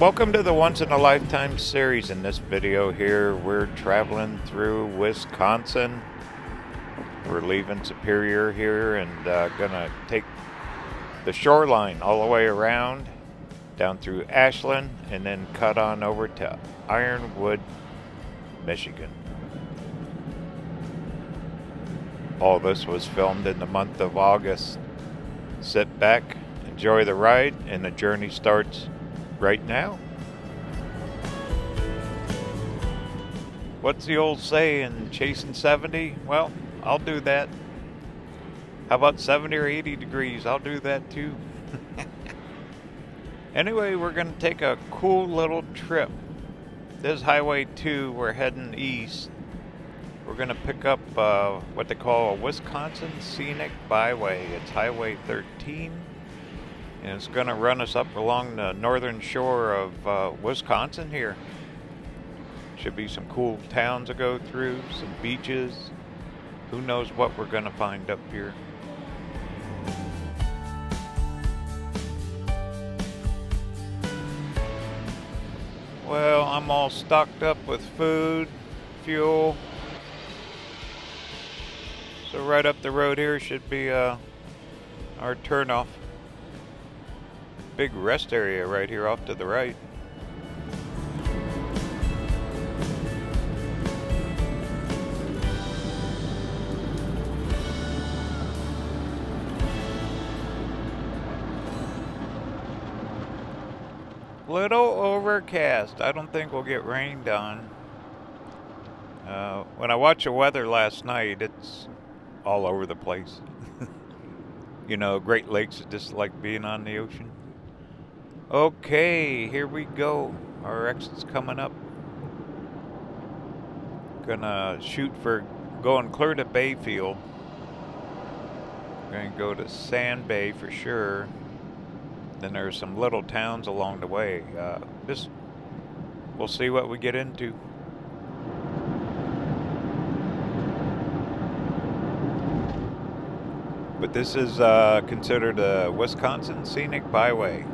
Welcome to the Once in a Lifetime series. In this video here, we're traveling through Wisconsin. We're leaving Superior here and gonna take the shoreline all the way around, down through Ashland, and then cut on over to Ironwood, Michigan. All this was filmed in the month of August. Sit back, enjoy the ride, and the journey starts right now. What's the old saying, chasing 70? Well, I'll do that. How about 70 or 80 degrees? I'll do that too. Anyway, we're gonna take a cool little trip. This is Highway 2, we're heading east. We're gonna pick up what they call a Wisconsin Scenic Byway. It's Highway 13. And it's going to run us up along the northern shore of Wisconsin here. Should be some cool towns to go through, some beaches. Who knows what we're going to find up here. Well, I'm all stocked up with food, fuel. So right up the road here should be our turnoff. Big rest area right here off to the right. Little overcast. I don't think we'll get rained on. When I watched the weather last night, it's all over the place. You know, Great Lakes is just like being on the ocean. Okay, here we go. Our exit's coming up. Gonna shoot for going clear to Bayfield. We're gonna go to Sand Bay for sure. Then there's some little towns along the way. We'll see what we get into. But this is considered a Wisconsin Scenic Byway.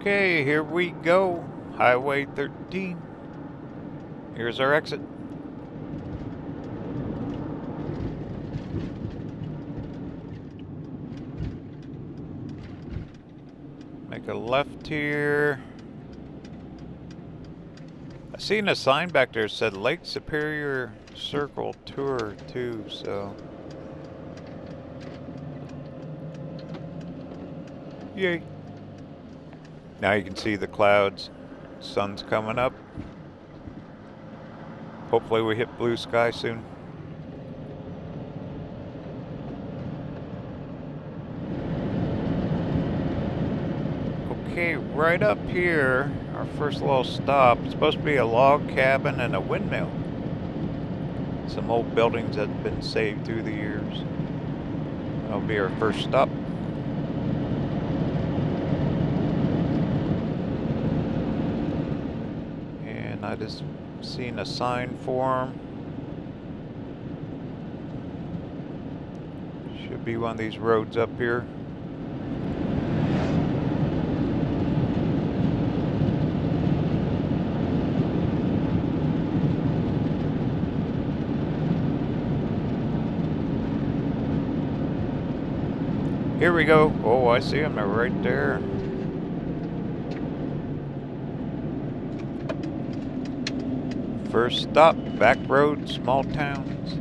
Okay, here we go. Highway 13. Here's our exit. Make a left here. I seen a sign back there that said Lake Superior Circle Tour too, so yay. Now you can see the clouds, sun's coming up. Hopefully we hit blue sky soon. Okay, right up here, our first little stop. It's supposed to be a log cabin and a windmill. Some old buildings that have been saved through the years. That'll be our first stop. I just seen a sign for them. Should be one of these roads up here. Here we go. Oh, I see them. They're right there. First stop, back road, small towns.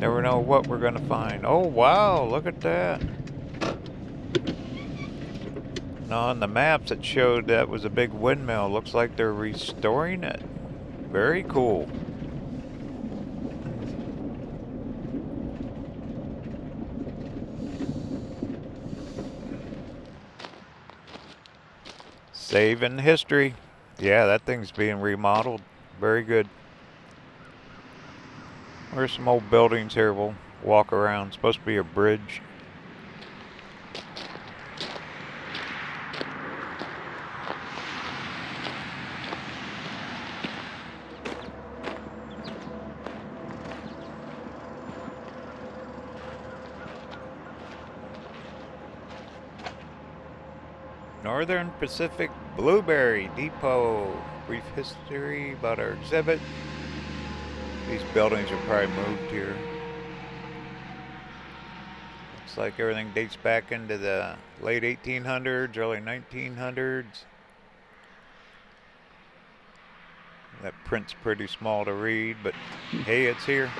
Never know what we're gonna find. Oh wow, look at that. Now on the maps it showed that was a big windmill. Looks like they're restoring it. Very cool. Saving history. Yeah, that thing's being remodeled. Very good. There's some old buildings here we'll walk around. It's supposed to be a bridge. Northern Pacific Blueberry Depot. Brief history about our exhibit. These buildings are probably moved here. Looks like everything dates back into the late 1800s, early 1900s. That print's pretty small to read, but hey, it's here.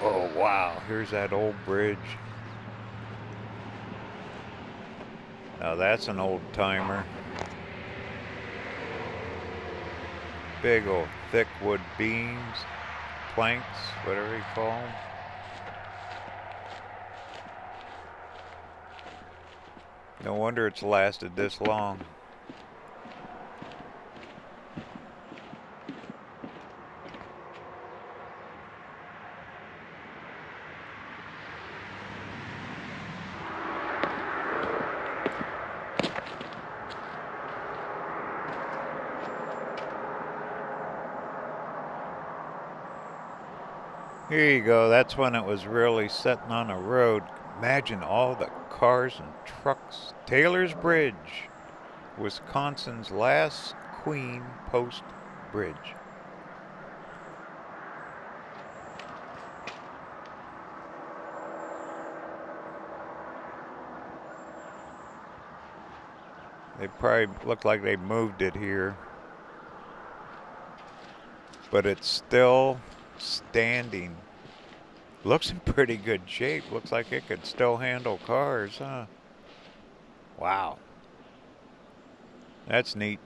Oh, wow, here's that old bridge. Now that's an old timer. Big old thick wood beams, planks, whatever you call them. No wonder it's lasted this long. Here you go, that's when it was really setting on a road. Imagine all the cars and trucks. Taylor's Bridge, Wisconsin's last Queen Post Bridge. They probably looked like they moved it here, but it's still standing. Looks in pretty good shape. Looks like it could still handle cars, huh? Wow. That's neat.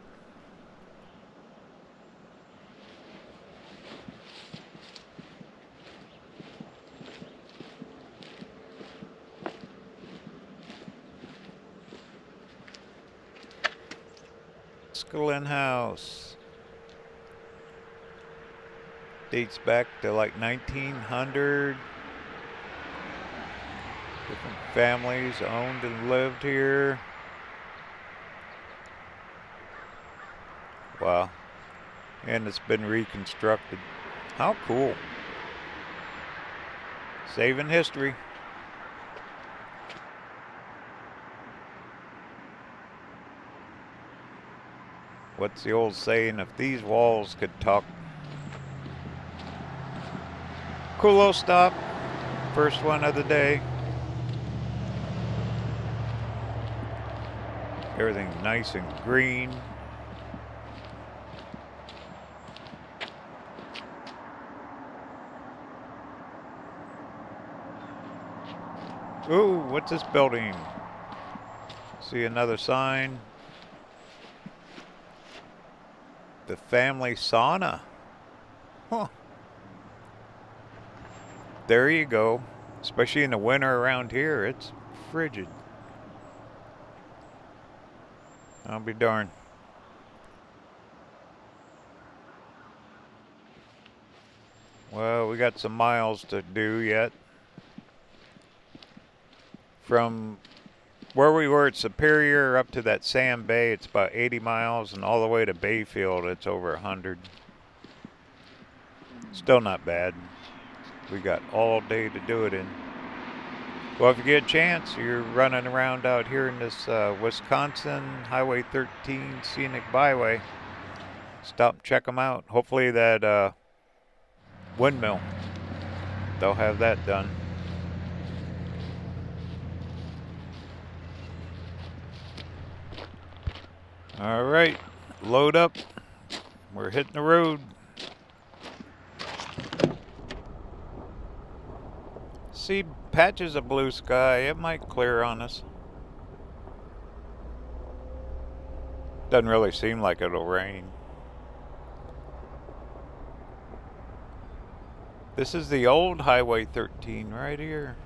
Schoolin House. Dates back to like 1900. Different families owned and lived here. Wow. And it's been reconstructed. How cool. Saving history. What's the old saying? If these walls could talk. Cool little stop, first one of the day. Everything nice and green. Ooh, what's this building? See another sign. The family sauna. Huh. There you go, especially in the winter around here, it's frigid. I'll be darned. Well, we got some miles to do yet. From where we were at Superior up to that Sand Bay, it's about 80 miles, and all the way to Bayfield, it's over 100. Still not bad. We got all day to do it in. Well, if you get a chance, you're running around out here in this Wisconsin Highway 13 Scenic Byway, stop, check them out. Hopefully that windmill, they'll have that done. All right, load up. We're hitting the road. See patches of blue sky. It might clear on us. Doesn't really seem like it'll rain. This is the old Highway 13 right here.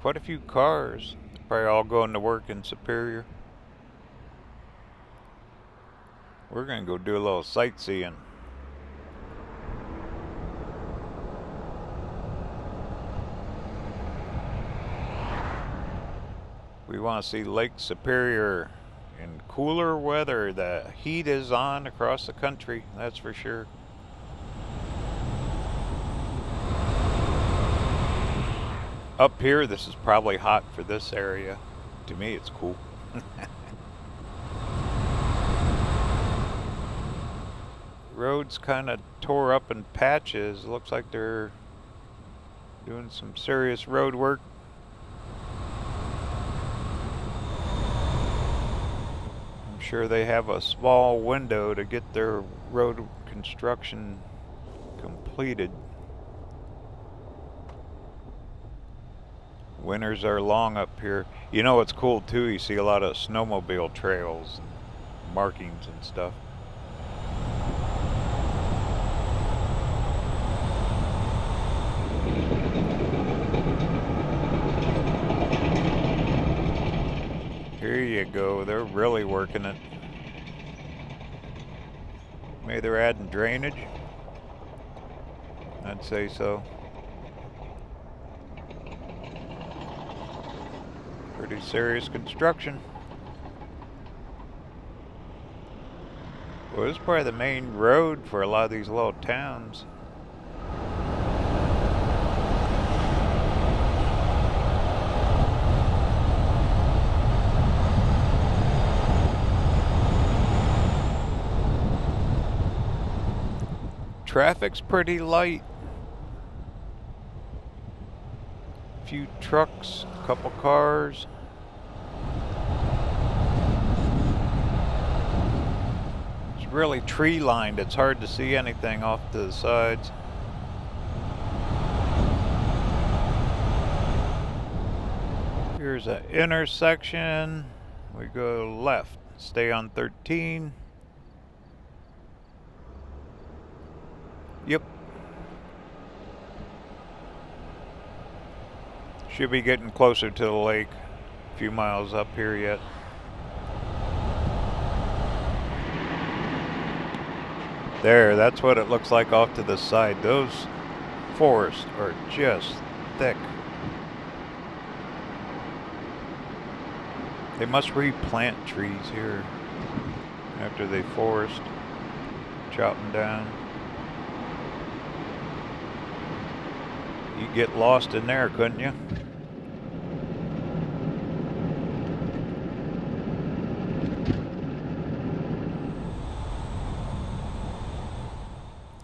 Quite a few cars. Probably all going to work in Superior. We're going to go do a little sightseeing. We want to see Lake Superior and cooler weather. The heat is on across the country, that's for sure. Up here, this is probably hot for this area. To me, it's cool. Roads kind of tore up in patches. Looks like they're doing some serious road work. I'm sure they have a small window to get their road construction completed. Winters are long up here. You know what's cool too, you see a lot of snowmobile trails and markings and stuff. Here you go, they're really working it. Maybe they're adding drainage. I'd say so. Pretty serious construction. Well, this is probably the main road for a lot of these little towns. Traffic's pretty light. A few trucks, a couple cars. It's really tree lined, it's hard to see anything off to the sides. Here's an intersection. We go left, stay on 13. Yep. Should be getting closer to the lake. A few miles up here yet. There, that's what it looks like off to the side. Those forests are just thick. They must replant trees here after they forest, chop them down. You get lost in there, couldn't you?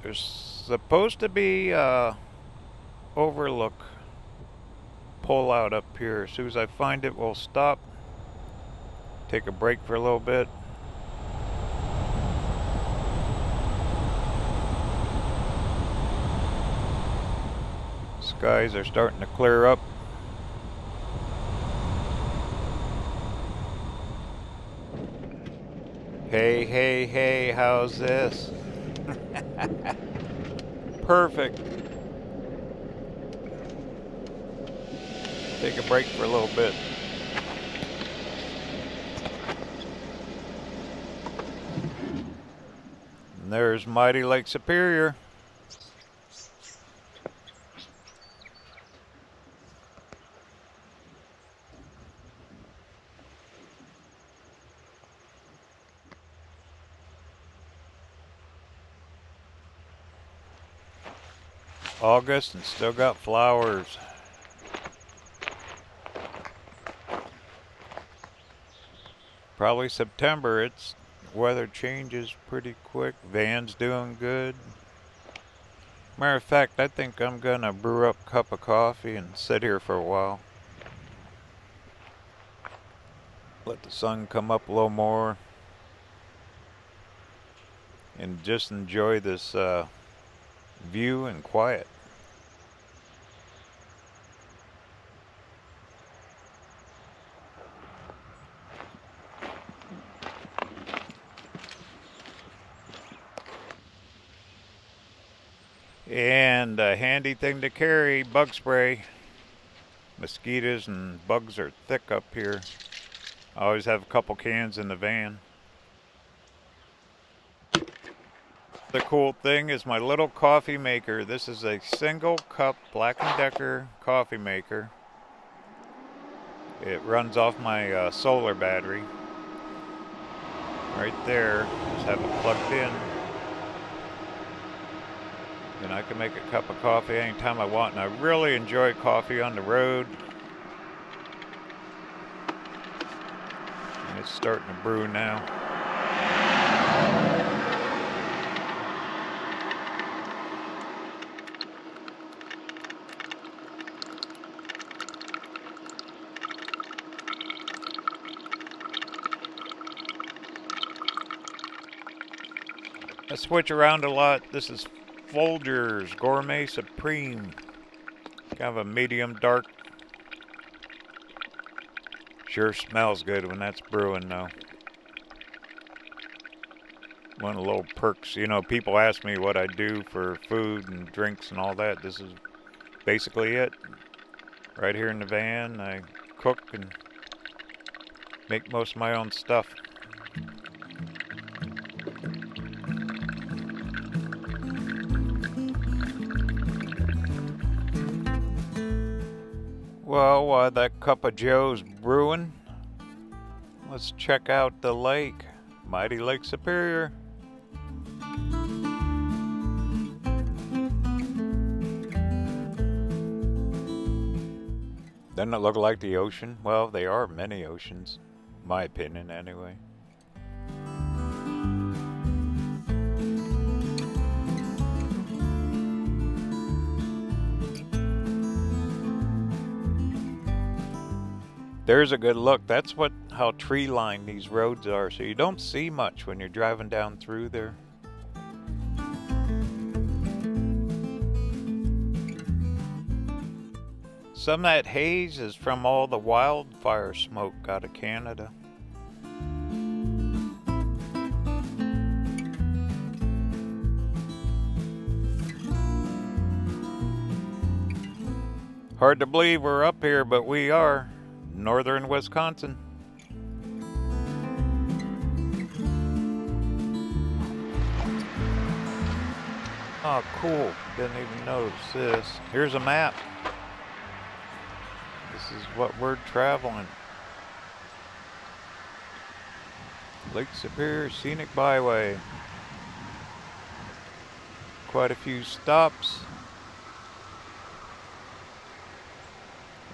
There's supposed to be a overlook pullout up here. As soon as I find it, we'll stop, take a break for a little bit. Skies are starting to clear up. Hey, hey, hey, how's this? Perfect. Take a break for a little bit. And there's mighty Lake Superior. August and still got flowers. Probably September. It's weather changes pretty quick. Van's doing good. Matter of fact, I think I'm gonna brew up a cup of coffee and sit here for a while. Let the sun come up a little more and just enjoy this view and quiet. And a handy thing to carry, bug spray. Mosquitoes and bugs are thick up here. I always have a couple cans in the van. The cool thing is my little coffee maker. This is a single cup Black & Decker coffee maker. It runs off my solar battery. right there. Just have it plugged in. And I can make a cup of coffee anytime I want. And I really enjoy coffee on the road. And it's starting to brew now. I switch around a lot. This is Folgers Gourmet Supreme. Kind of a medium dark. Sure smells good when that's brewing though. One of the little perks, you know, people ask me what I do for food and drinks and all that. This is basically it. Right here in the van, I cook and make most of my own stuff. Well, while that cup of Joe's brewing, let's check out the lake, mighty Lake Superior. Doesn't it look like the ocean? Well, there are many oceans, my opinion anyway. There's a good look. That's how tree-lined these roads are, so you don't see much when you're driving down through there. Some of that haze is from all the wildfire smoke out of Canada. Hard to believe we're up here, but we are. Northern Wisconsin. Oh, cool. Didn't even notice this. Here's a map. This is what we're traveling. Lake Superior Scenic Byway. Quite a few stops.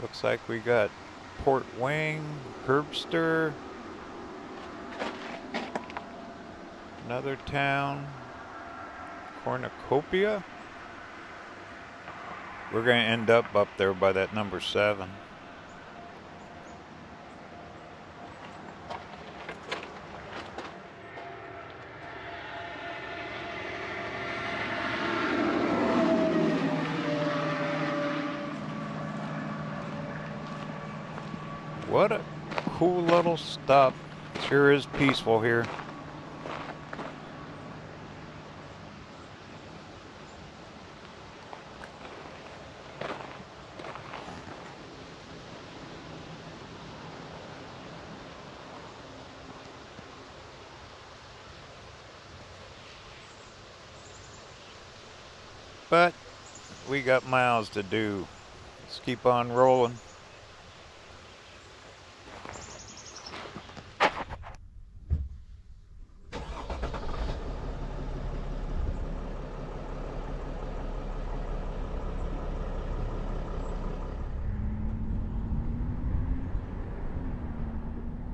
Looks like we got Port Wing, Herbster, another town, Cornucopia. We're going to end up there by that number 7. What a cool little stop. Sure is peaceful here. But we got miles to do. Let's keep on rolling.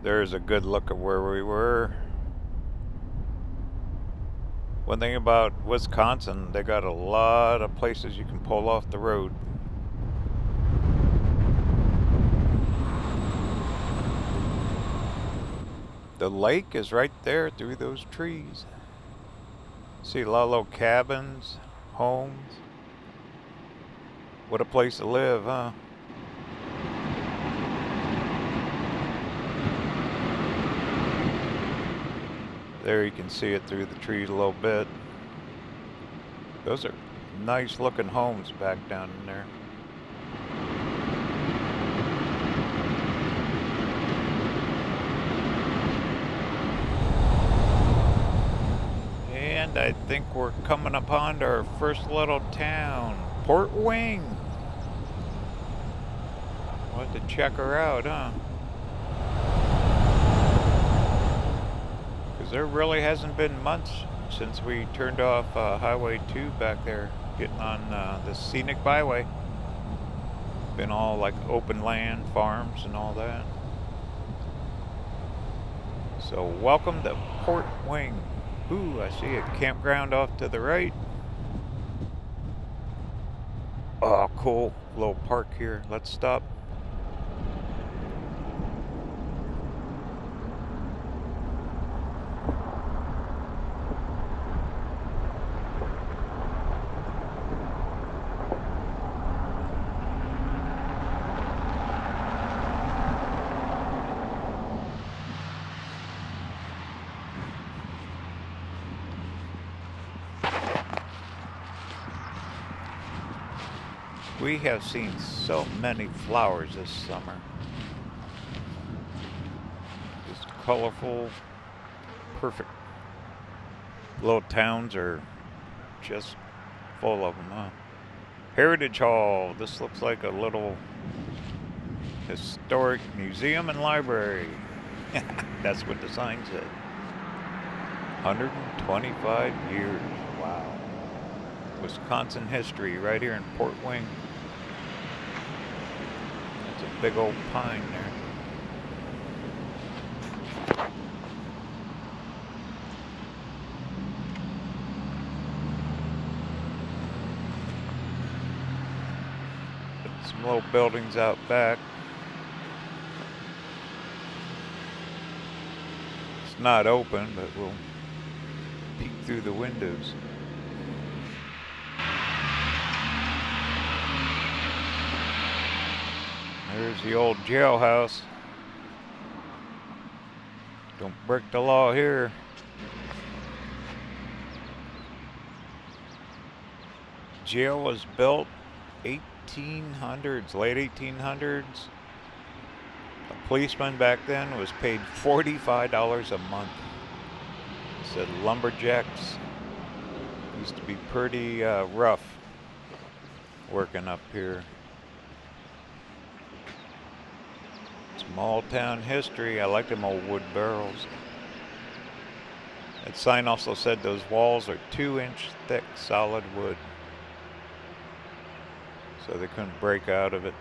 There's a good look at where we were. One thing about Wisconsin, they got a lot of places you can pull off the road. The lake is right there through those trees. See a lot of little cabins, homes. What a place to live, huh? There you can see it through the trees a little bit. Those are nice looking homes back down in there. And I think we're coming upon to our first little town, Port Wing. We'll have to check her out, huh? because there really hasn't been months since we turned off Highway 2 back there, getting on the Scenic Byway. Been all like open land, farms and all that. So welcome to Port Wing. Ooh, I see a campground off to the right. Oh, cool, little park here. Let's stop. We have seen so many flowers this summer. Just colorful, perfect. Little towns are just full of them, huh? Heritage Hall. This looks like a little historic museum and library. That's what the sign said. 125 years. Wow. Wisconsin history right here in Port Wing. Big old pine there. Some little buildings out back. It's not open, but we'll peek through the windows. There's the old jailhouse. Don't break the law here. Jail was built 1800s, late 1800s. A policeman back then was paid $45 a month. It said lumberjacks used to be pretty rough working up here. Small town history. I like them old wood barrels. That sign also said those walls are 2-inch thick solid wood, so they couldn't break out of it.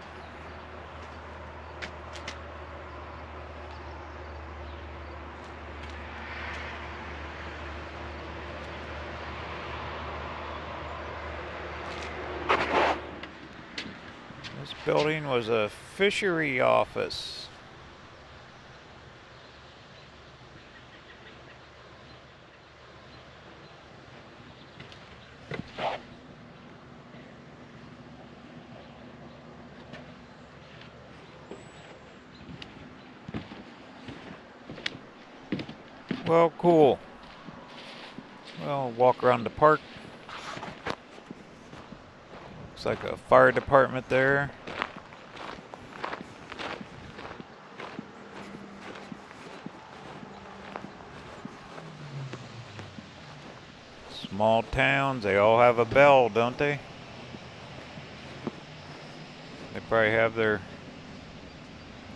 This building was a fishery office. Well, cool. Well, walk around the park. Looks like a fire department there. Small towns, they all have a bell, don't they? They probably have their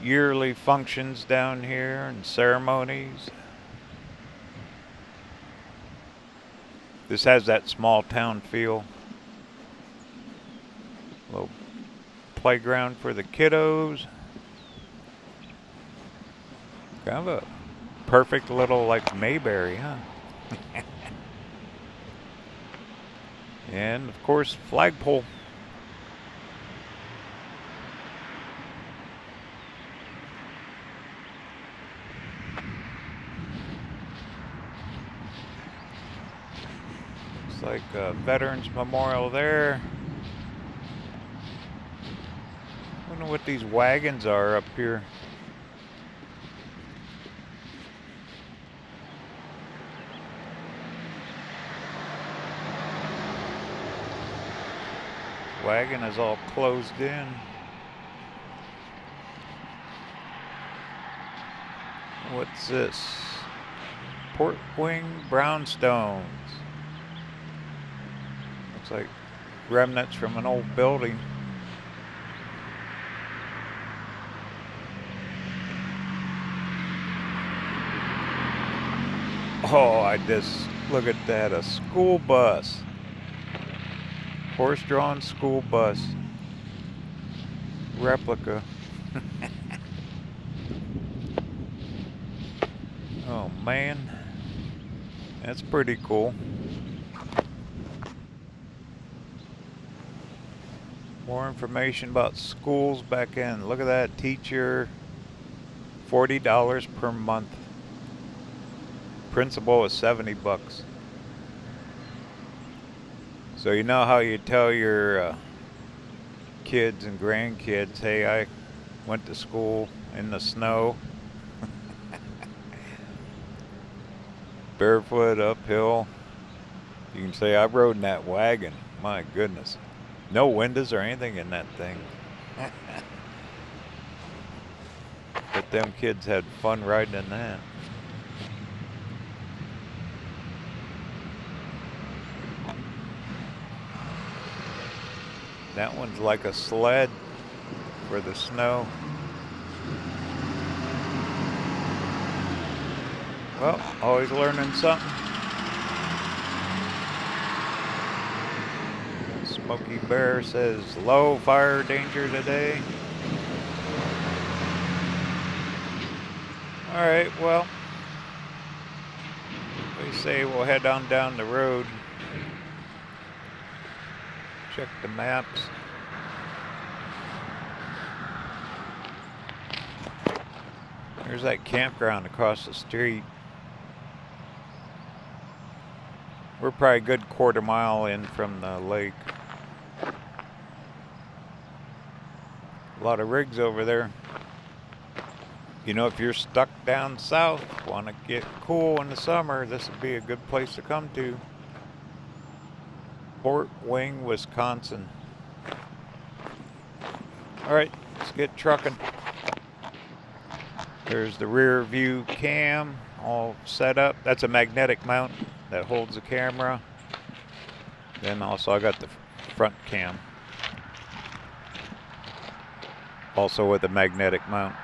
yearly functions down here and ceremonies. This has that small town feel. Little playground for the kiddos. Kind of a perfect little like Mayberry, huh? And of course, flagpole. Like a Veterans Memorial there. I wonder what these wagons are up here. Wagon is all closed in. What's this? Port Wing brownstones. Like remnants from an old building. Oh, I just, look at that, a school bus. Horse-drawn school bus. Replica. Oh man, that's pretty cool. More information about schools back in. Look at that, teacher, $40 per month. Principal is $70. So you know how you tell your kids and grandkids, hey, I went to school in the snow. Barefoot, uphill. You can say, I rode in that wagon. My goodness. No windows or anything in that thing. But them kids had fun riding in that. That one's like a sled for the snow. Well, always learning something. Smokey Bear says low fire danger today. All right, well, they say we'll head on down the road. Check the maps. There's that campground across the street. We're probably a good quarter mile in from the lake. A lot of rigs over there. You know, if you're stuck down south, want to get cool in the summer, this would be a good place to come to. Port Wing, Wisconsin. All right, let's get trucking. There's the rear view cam all set up. That's a magnetic mount that holds the camera. Then also I got the front cam, also with a magnetic mount.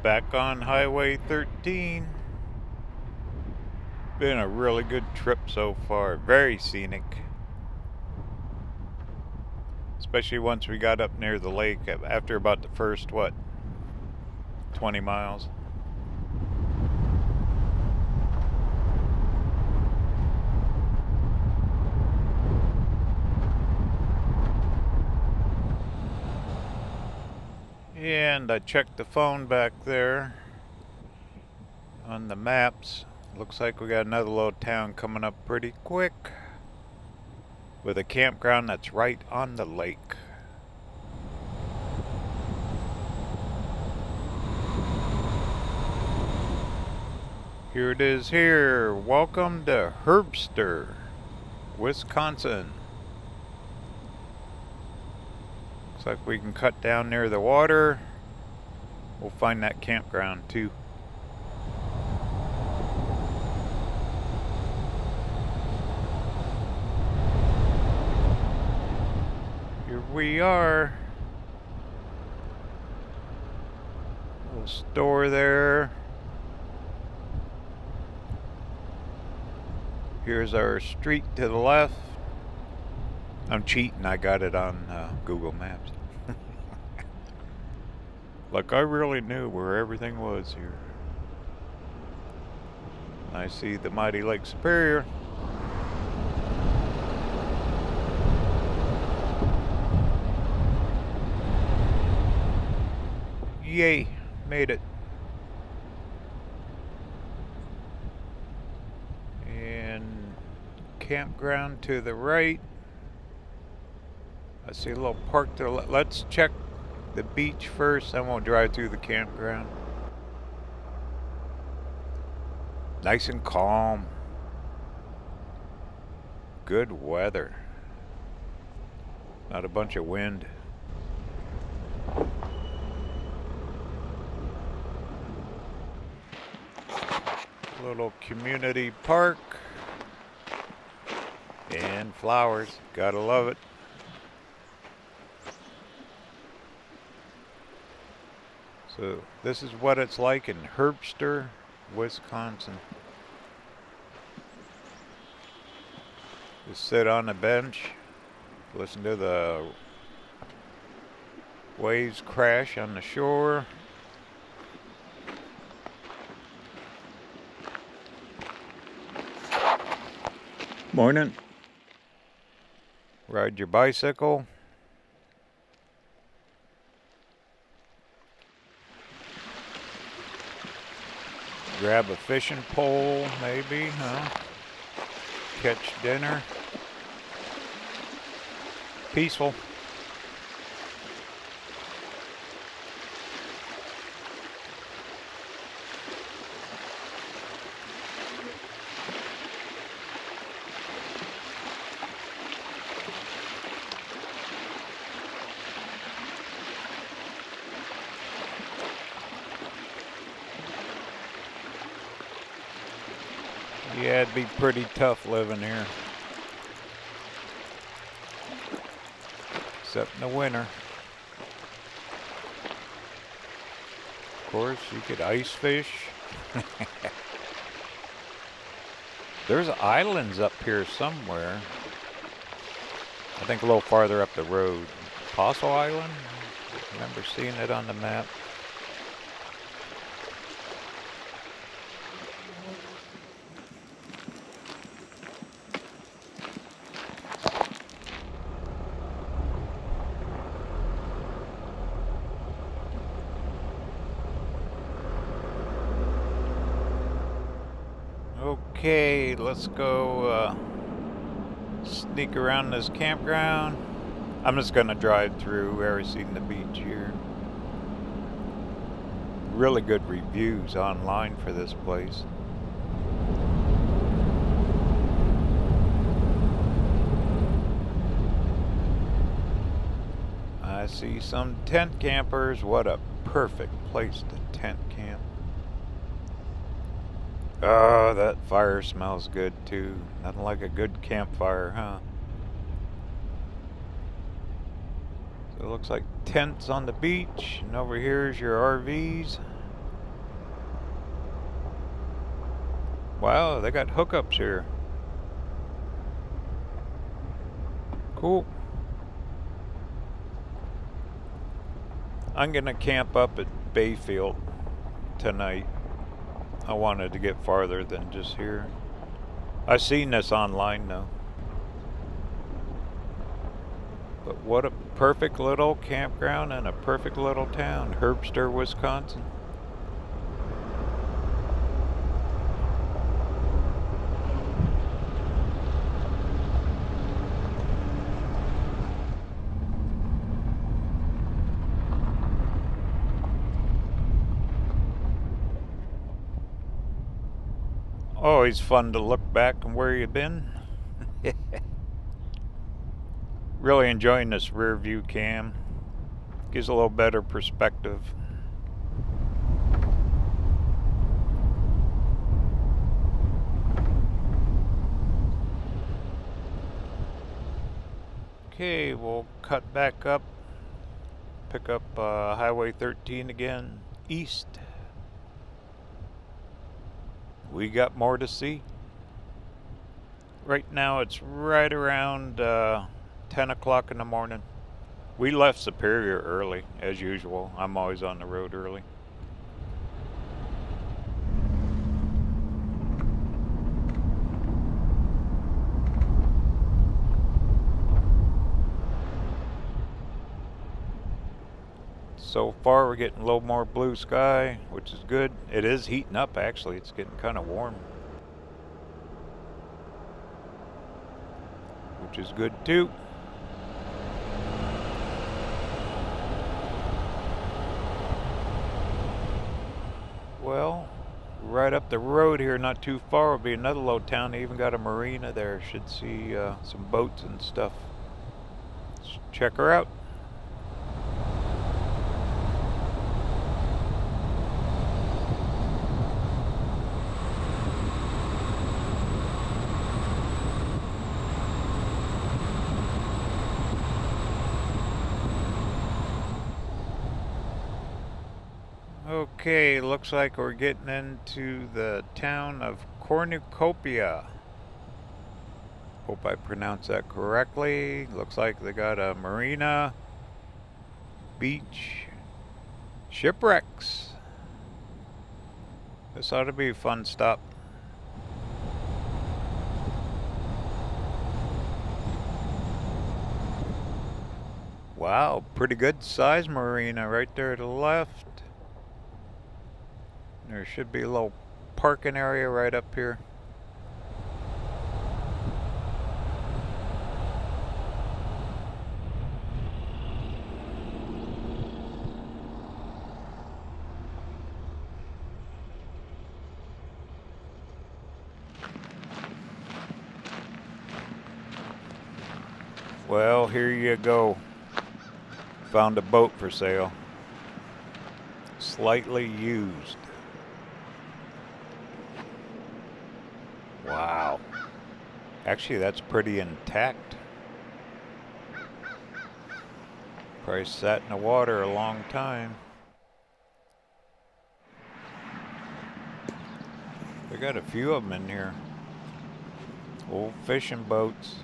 Back on Highway 13. Been a really good trip so far. Very scenic. Especially once we got up near the lake after about the first, what, 20 miles. And I checked the phone back there on the maps. Looks like we got another little town coming up pretty quick with a campground that's right on the lake. Here it is here. Welcome to Herbster, Wisconsin. Looks like we can cut down near the water. We'll find that campground too. Here we are. Little store there. Here's our street to the left. I'm cheating, I got it on Google Maps. Like I really knew where everything was here. I see the mighty Lake Superior. Yay, made it. And campground to the right. I see a little park there. Let's check the beach first, then we'll drive through the campground. Nice and calm. good weather. Not a bunch of wind. Little community park. And flowers. Gotta love it. So this is what it's like in Herbster, Wisconsin. Just sit on a bench, listen to the waves crash on the shore. Morning. Ride your bicycle. Grab a fishing pole, maybe, huh? Catch dinner. Peaceful. Yeah, it'd be pretty tough living here. Except in the winter. Of course, you could ice fish. There's islands up here somewhere. I think a little farther up the road. Apostle Island? I remember seeing it on the map. Okay, let's go sneak around this campground. I'm just going to drive through. We've already seen the beach here. Really good reviews online for this place. I see some tent campers. What a perfect place to tent camp. Oh, that fire smells good, too. Nothing like a good campfire, huh? So it looks like tents on the beach, and over here is your RVs. Wow, they got hookups here. Cool. I'm gonna camp up at Bayfield tonight. I wanted to get farther than just here. I've seen this online though. But what a perfect little campground and a perfect little town, Herbster, Wisconsin. Always fun to look back and where you've been. Really enjoying this rear view cam. Gives a little better perspective. Okay, we'll cut back up. Pick up Highway 13 again, east. We got more to see. Right now it's right around 10 o'clock in the morning. We left Superior early, as usual. I'm always on the road early. So far we're getting a little more blue sky, which is good. It is heating up actually, it's getting kind of warm. Which is good too. Well, right right up the road here, not too far, will be another little town. They even got a marina there. Should see some boats and stuff. Let's check her out. Okay, looks like we're getting into the town of Cornucopia. Hope I pronounced that correctly. Looks like they got a marina, beach, shipwrecks. This ought to be a fun stop. Wow, pretty good size marina right there to the left. There should be a little parking area right up here. Well, here you go. Found a boat for sale. Slightly used. Wow. Actually, that's pretty intact. Probably sat in the water a long time. We got a few of them in here. Old fishing boats.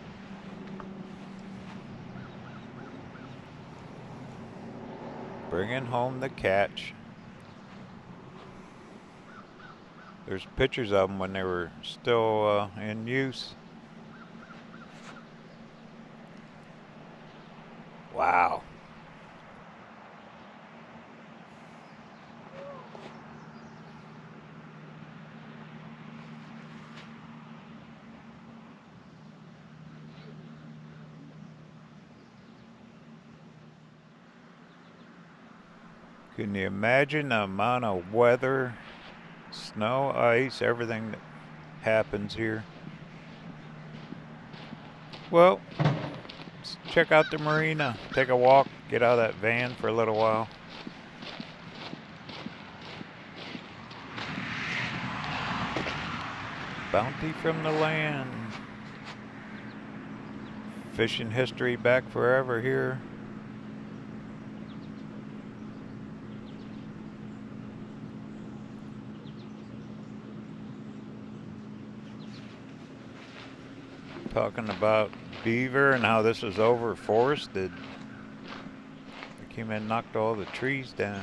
Bringing home the catch. There's pictures of them when they were still in use. Wow. Can you imagine the amount of weather? Snow, ice, everything that happens here. Well, let's check out the marina, take a walk, get out of that van for a little while. Bounty from the land. Fishing history back forever here. Talking about beaver and how this is overforested. They came in and knocked all the trees down.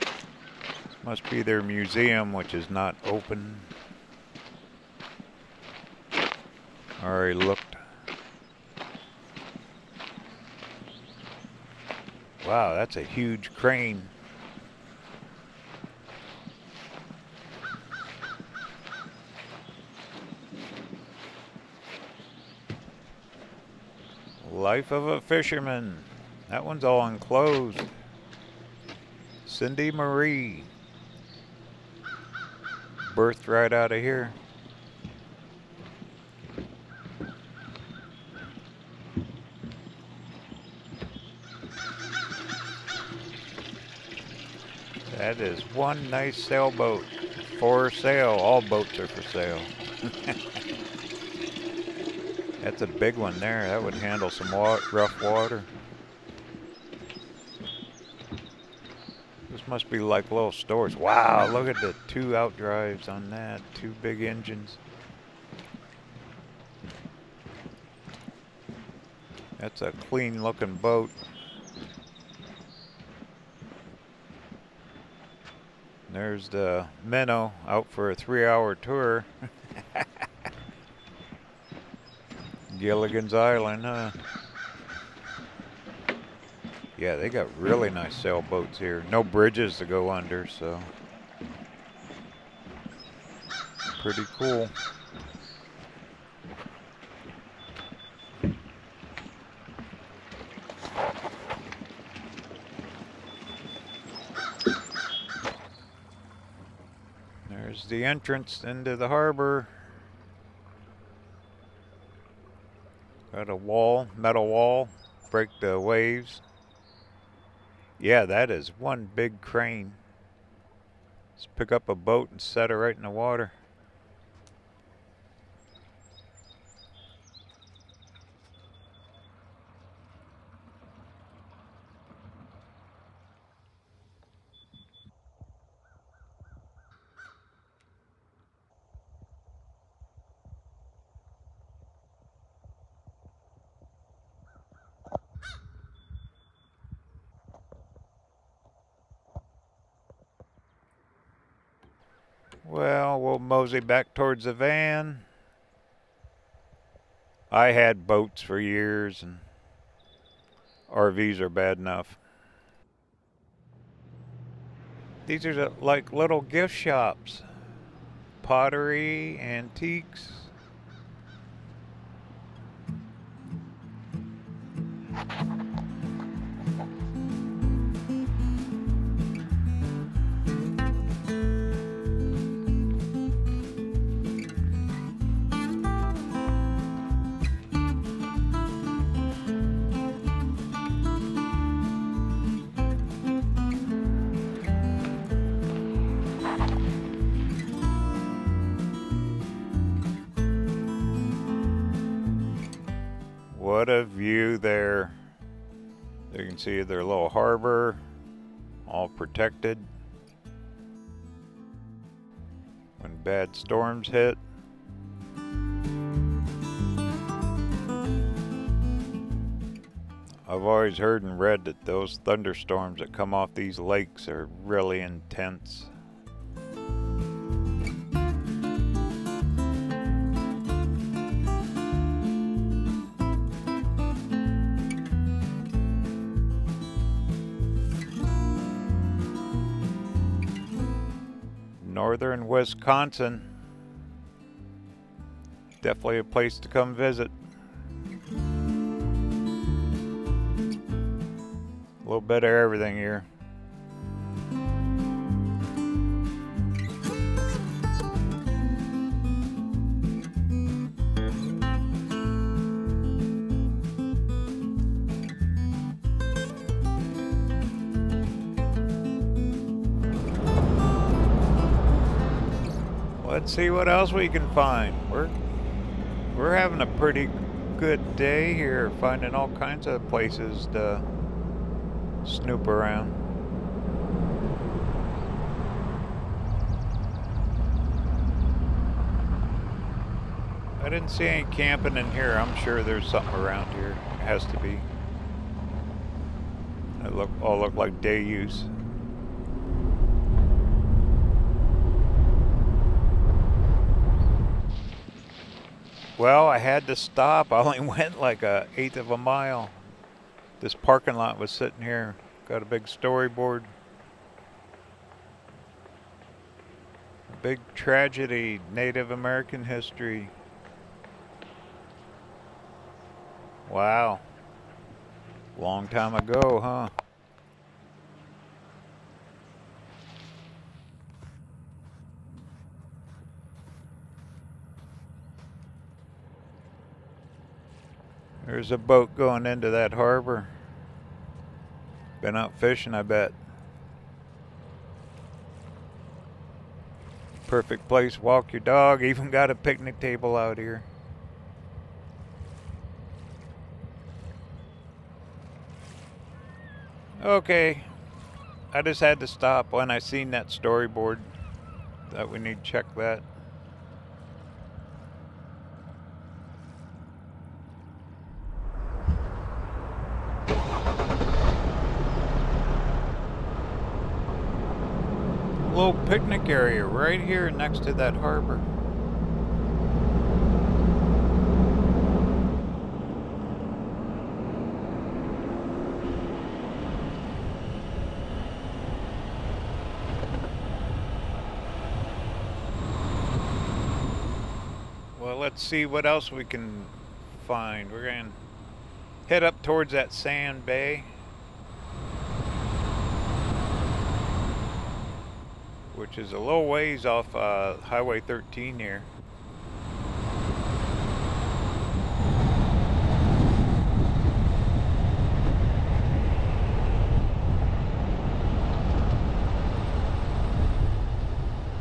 This must be their museum, which is not open. Already looked. Wow, that's a huge crane. Life of a fisherman. That one's all enclosed. Cindy Marie. Birthed right out of here. That is one nice sailboat. For sale. All boats are for sale. That's a big one there. That would handle some rough water. This must be like little stores. Wow, look at the two outdrives on that. Two big engines. That's a clean looking boat. There's the minnow out for a 3-hour tour. Gilligan's Island, huh? Yeah, they got really nice sailboats here. No bridges to go under, so. Pretty cool. the entrance into the harbor. Got a wall, metal wall, break the waves. Yeah, that is one big crane. Let's pick up a boat and set her right in the water. Well, we'll mosey back towards the van. I had boats for years, and RVs are bad enough. These are the, like little gift shops. Pottery, antiques. What a view there. You can see their little harbor, all protected. When bad storms hit. I've always heard and read that those thunderstorms that come off these lakes are really intense. Northern Wisconsin, definitely a place to come visit. A little bit of everything here. Let's see what else we can find. We're having a pretty good day here, finding all kinds of places to snoop around. I didn't see any camping in here. I'm sure there's something around here. It has to be. It all look like day use. Well, I had to stop. I only went like 1/8 of a mile. This parking lot was sitting here. Got a big storyboard. A big tragedy, Native American history. Wow. Long time ago, huh? There's a boat going into that harbor. Been out fishing, I bet. Perfect place to walk your dog. Even got a picnic table out here. Okay. I just had to stop when I seen that storyboard. Thought we need to check that. Little picnic area right here next to that harbor. Well, let's see what else we can find. We're going to head up towards that Sand Bay. which is a little ways off Highway 13 here.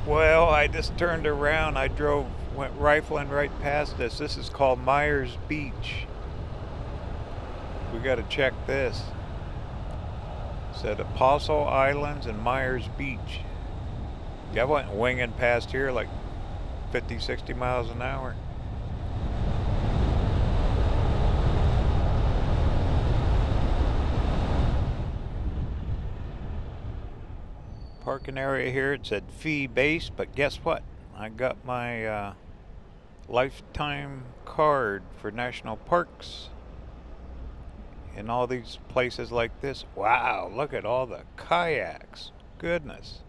Well, I just turned around. I went rifling right past this. This is called Myers Beach. We got to check this. It said Apostle Islands and Myers Beach. Yeah, I went winging past here like 50, 60 miles an hour. Parking area here, it said fee base, but guess what? I got my lifetime card for national parks and all these places like this. Wow, look at all the kayaks. Goodness.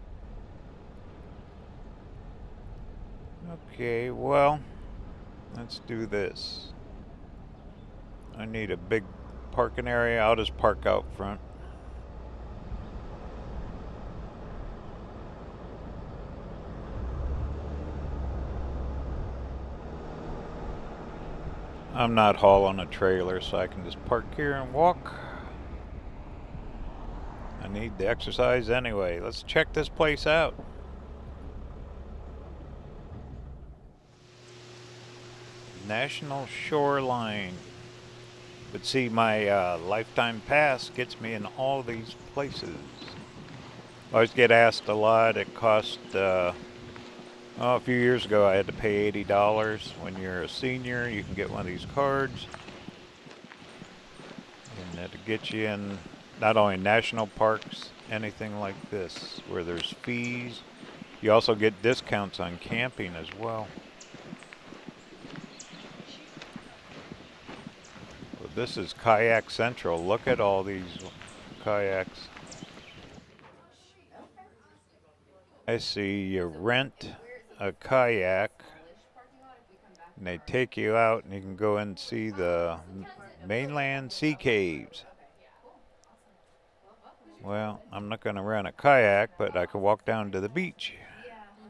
Okay, well, let's do this. I need a big parking area. I'll just park out front. I'm not hauling a trailer, so I can just park here and walk. I need the exercise anyway. Let's check this place out. National Shoreline. But see, my lifetime pass gets me in all these places. I always get asked a lot. It cost... Oh, a few years ago, I had to pay $80. When you're a senior, you can get one of these cards. And that'll get you in not only national parks, anything like this, where there's fees. You also get discounts on camping as well. Well, this is Kayak Central. Look at all these kayaks. I see you rent a kayak and they take you out and you can go and see the mainland sea caves. Well, I'm not going to rent a kayak, but I could walk down to the beach.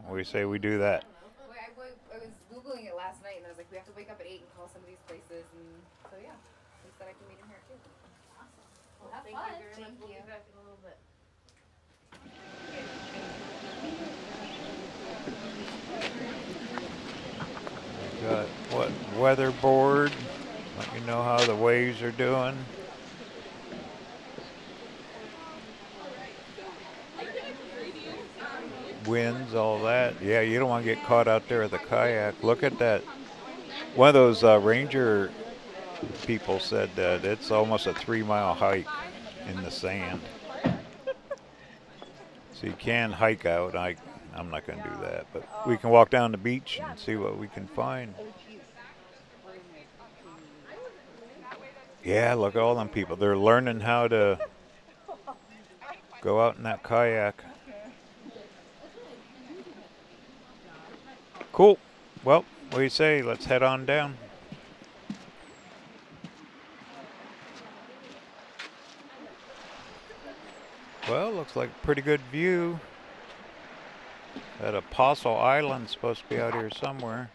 We say we do that. I was Googling it last night and I was like, we have to wake up at 8 and call some of these places. And so, yeah, we said I can meet him here too. Awesome. Well, have fun. Thank you. We'll be back in a little bit. Got what weather board, let you know how the waves are doing. Winds, all that. Yeah, you don't want to get caught out there with a kayak. Look at that. One of those ranger people said that it's almost a 3-mile hike in the sand. So you can hike out. I'm not going to do that, but we can walk down the beach and see what we can find. Yeah, look at all them people. They're learning how to go out in that kayak. Cool. Well, what do you say? Let's head on down. Well, looks like a pretty good view. That Apostle Island's supposed to be out here somewhere.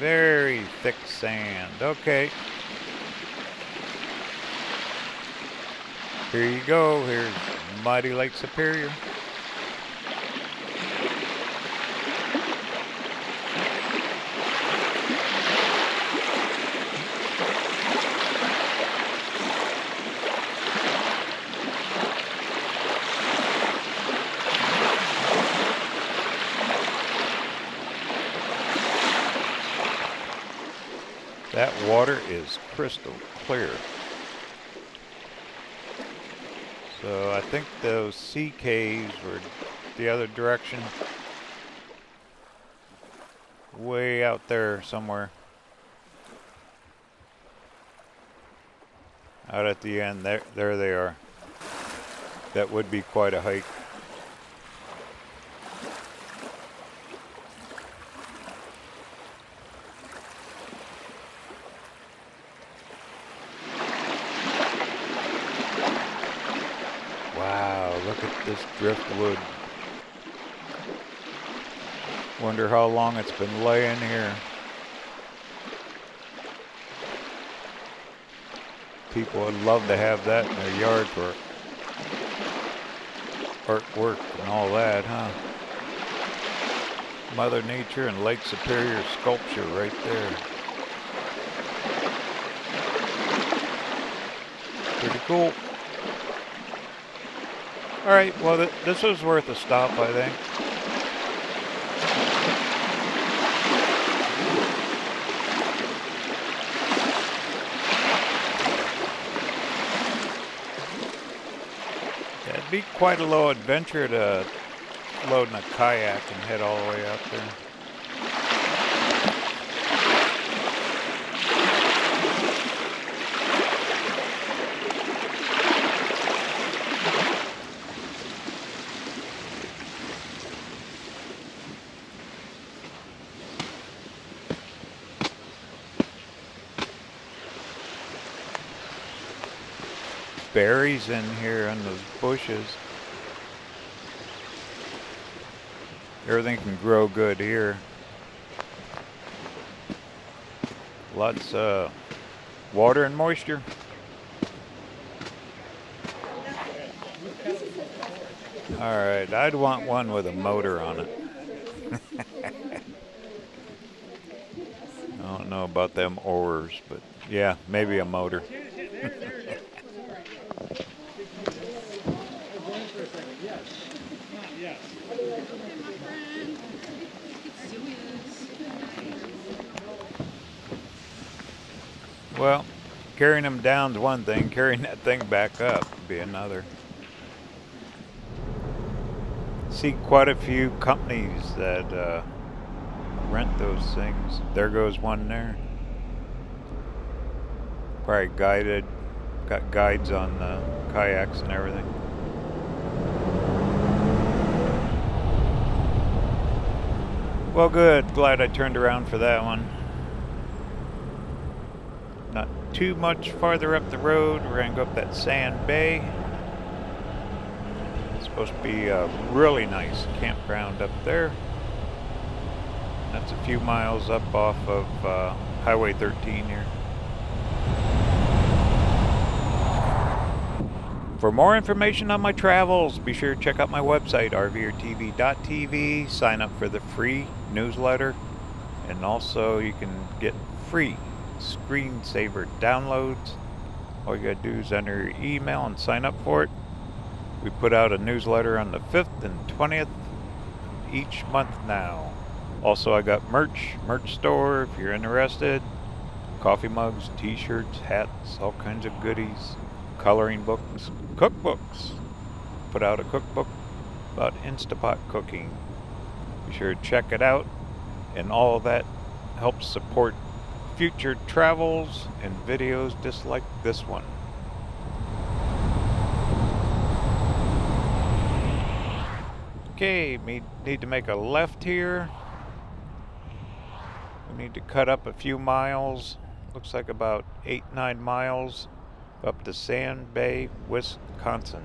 Very thick sand. Okay. Here you go. Here's mighty Lake Superior. That water is crystal clear. So I think those sea caves were the other direction. Way out there somewhere. Out at the end, there they are. That would be quite a hike. Look at this driftwood. Wonder how long it's been laying here. People would love to have that in their yard for artwork and all that, huh? Mother Nature and Lake Superior sculpture right there. Pretty cool. All right, well, this was worth a stop, I think. Yeah, it'd be quite a low adventure to load in a kayak and head all the way up there. Berries in here on those bushes. Everything can grow good here. Lots of water and moisture. All right, I'd want one with a motor on it. I don't know about them oars, but yeah, maybe a motor. Well, carrying them down's one thing, carrying that thing back up would be another. See quite a few companies that rent those things. There goes one there. Probably guided, got guides on the kayaks and everything. Well, good, glad I turned around for that one. Too much farther up the road. We're going to go up that Sand Bay. It's supposed to be a really nice campground up there. That's a few miles up off of Highway 13 here. For more information on my travels, be sure to check out my website, rvertv.tv. Sign up for the free newsletter. And also you can get free screensaver downloads. All you gotta do is enter your email and sign up for it. We put out a newsletter on the 5th and 20th each month now. Also, I got merch store if you're interested. Coffee mugs, t-shirts, hats, all kinds of goodies, coloring books, cookbooks. Put out a cookbook about Instapot cooking. Be sure to check it out, and all that helps support future travels and videos just like this one. Okay, we need to make a left here. We need to cut up a few miles, looks like about 8-9 miles up to Sand Bay, Wisconsin.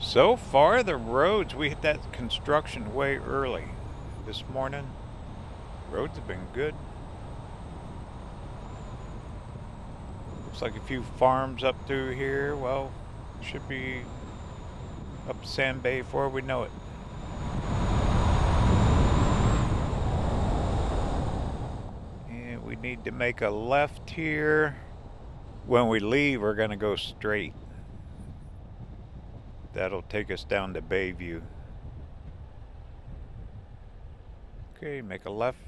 So far, the roads, we hit that construction way early this morning. Roads have been good. Looks like a few farms up through here. Well, should be up Sand Bay before we know it. And we need to make a left here. When we leave, we're going to go straight. That'll take us down to Bayview. Okay, make a left.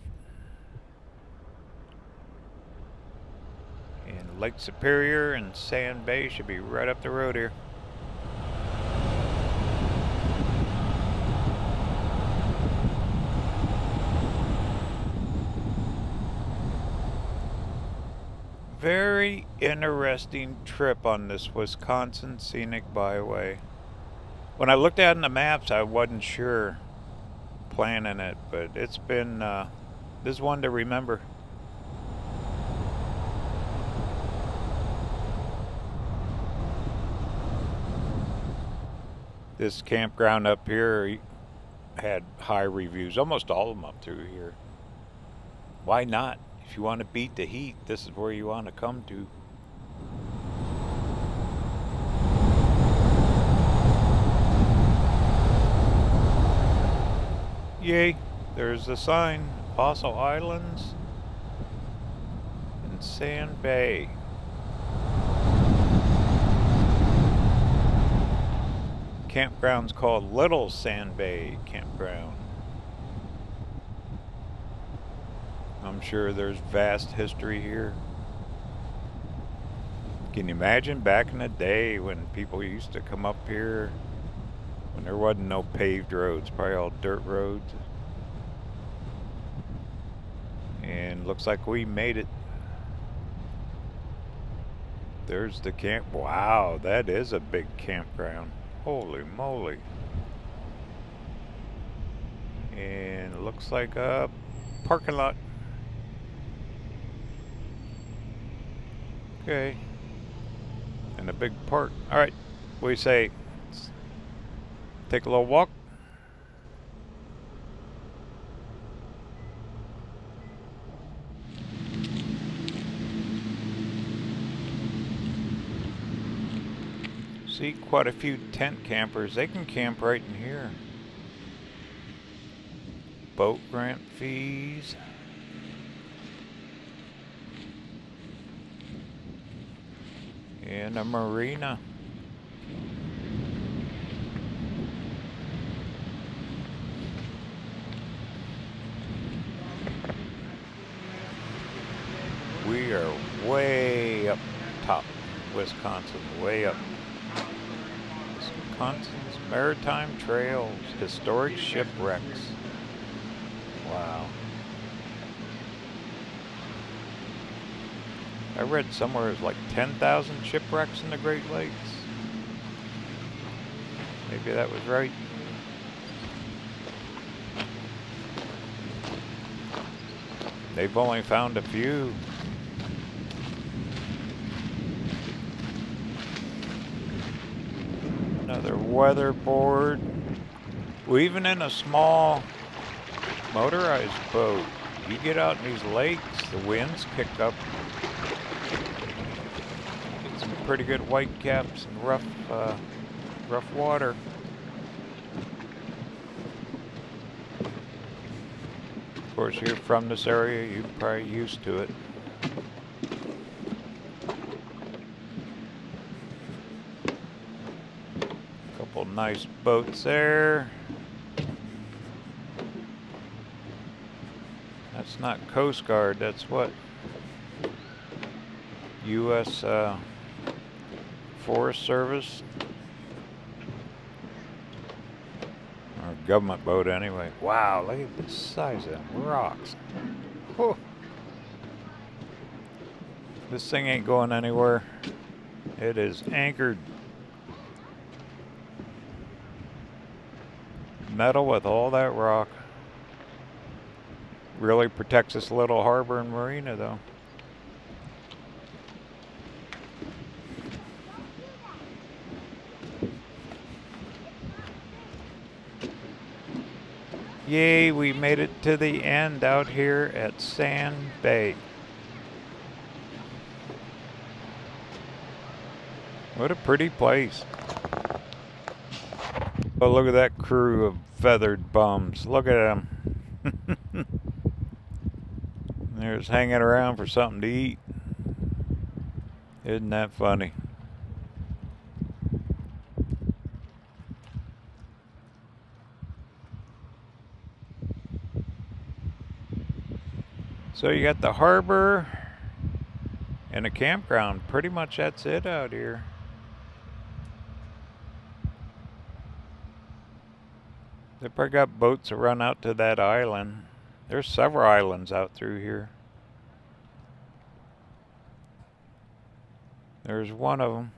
And Lake Superior and Sand Bay should be right up the road here. Very interesting trip on this Wisconsin Scenic Byway. When I looked at it in the maps, I wasn't sure planning it, but it's been this is one to remember. This campground up here had high reviews, almost all of them up through here. Why not? If you want to beat the heat, this is where you want to come to. Yay, there's the sign, Apostle Islands and Sand Bay. Campground's called Little Sand Bay Campground. I'm sure there's vast history here. Can you imagine back in the day when people used to come up here when there wasn't no paved roads, probably all dirt roads? And looks like we made it. There's the camp. Wow, that is a big campground. Holy moly. And it looks like a parking lot. Okay. And a big park. All right. We say take a little walk. See quite a few tent campers. They can camp right in here. Boat ramp fees. And a marina. We are way up top. Wisconsin, way up. Wisconsin's maritime trails, historic shipwrecks. Wow. I read somewhere it was like 10,000 shipwrecks in the Great Lakes. Maybe that was right. They've only found a few. Another weather board. We're even in a small motorized boat. You get out in these lakes, the winds pick up. Get some pretty good white caps and rough water. Of course, you're from this area, you're probably used to it. Nice boats there. That's not Coast Guard, that's what? U.S. Forest Service. Or government boat, anyway. Wow, look at the size of them rocks. Whew. This thing ain't going anywhere, it is anchored. Metal with all that rock. Really protects this little harbor and marina, though. Yay, we made it to the end out here at Sand Bay. What a pretty place. Oh, look at that crew of feathered bums. Look at them. They're just hanging around for something to eat. Isn't that funny? So you got the harbor and a campground. Pretty much that's it out here. They probably got boats that run out to that island. There's several islands out through here. There's one of them.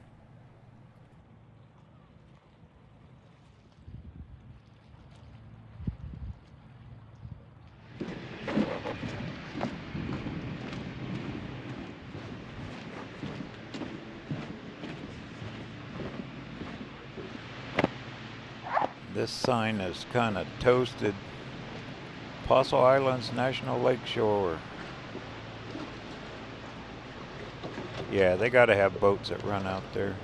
This sign is kind of toasted. Apostle Islands National Lakeshore. Yeah, they gotta have boats that run out there.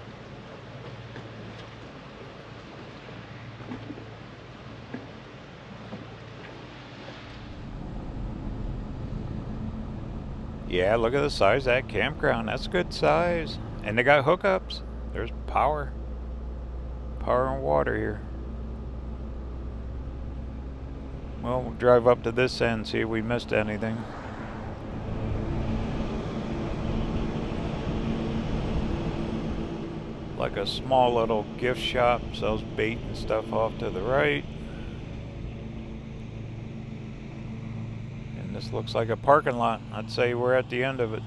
Yeah, look at the size of that campground. That's a good size. And they got hookups. There's power. Power and water here. Well, we'll drive up to this end, see if we missed anything. Like a small little gift shop, sells bait and stuff off to the right. And this looks like a parking lot. I'd say we're at the end of it.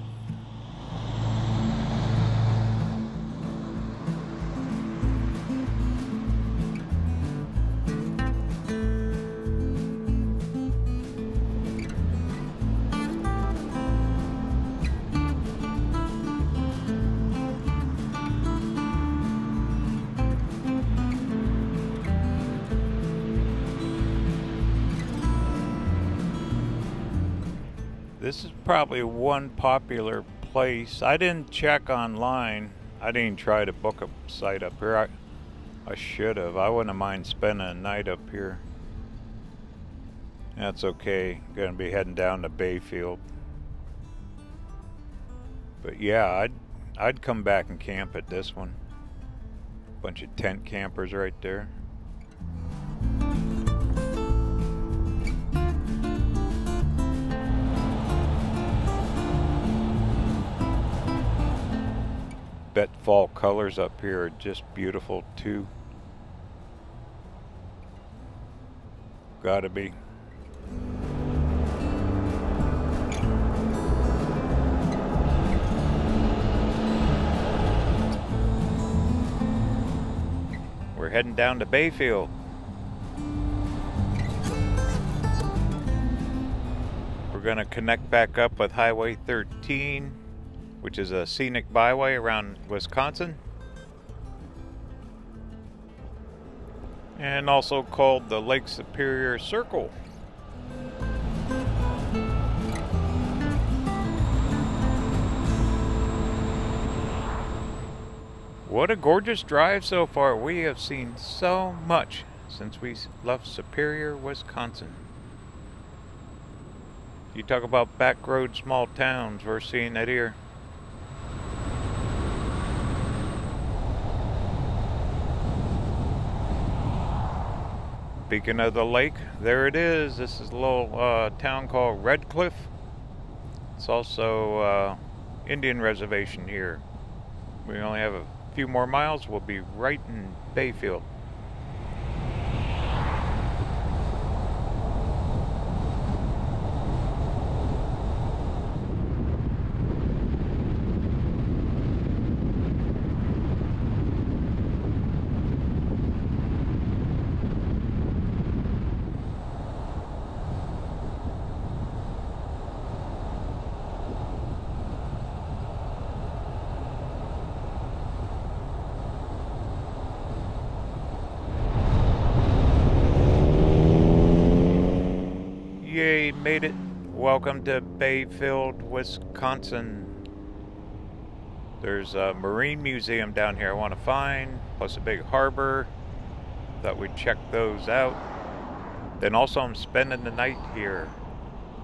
This is probably one popular place. I didn't check online. I didn't try to book a site up here. I should have. I wouldn't mind spending a night up here. That's okay. Gonna be heading down to Bayfield. But yeah, I'd come back and camp at this one. Bunch of tent campers right there. Bet fall colors up here are just beautiful too. Gotta be. We're heading down to Bayfield. We're gonna connect back up with Highway 13. Which is a scenic byway around Wisconsin, and also called the Lake Superior Circle. What a gorgeous drive so far. We have seen so much since we left Superior, Wisconsin. You talk about back road small towns, we're seeing that here. Speaking of the lake, there it is. This is a little town called Red Cliff. It's also Indian Reservation here. We only have a few more miles. We'll be right in Bayfield. Made it. Welcome to Bayfield, Wisconsin. There's a Marine Museum down here I want to find, plus a big harbor. Thought we'd check those out. Then also I'm spending the night here.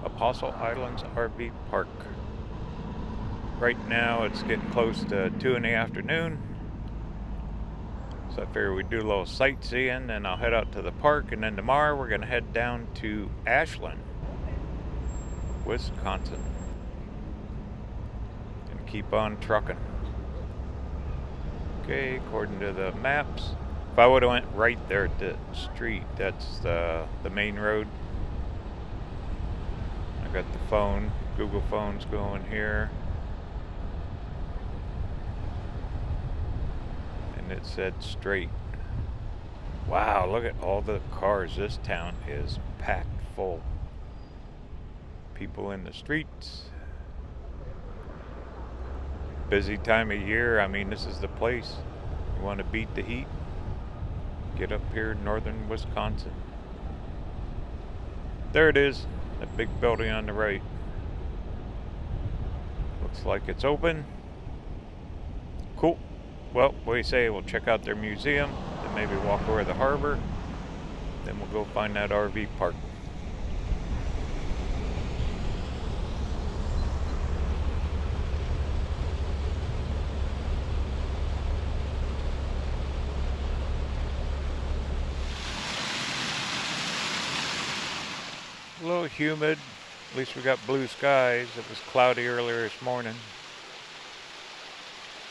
Apostle Islands RV Park. Right now it's getting close to 2 in the afternoon. So I figure we'd do a little sightseeing and I'll head out to the park, and then tomorrow we're gonna head down to Ashland, Wisconsin, and keep on trucking. Okay, according to the maps, if I would have went right there at the street, that's the main road. I got the phone, Google phones going here, and it said straight. Wow, look at all the cars. This town is packed full. People in the streets. Busy time of year. I mean, this is the place. You want to beat the heat, get up here in northern Wisconsin. There it is, that big building on the right. Looks like it's open. Cool. Well, what do you say? We'll check out their museum, then maybe walk over the harbor, then we'll go find that RV park. A little humid. At least we got blue skies. It was cloudy earlier this morning.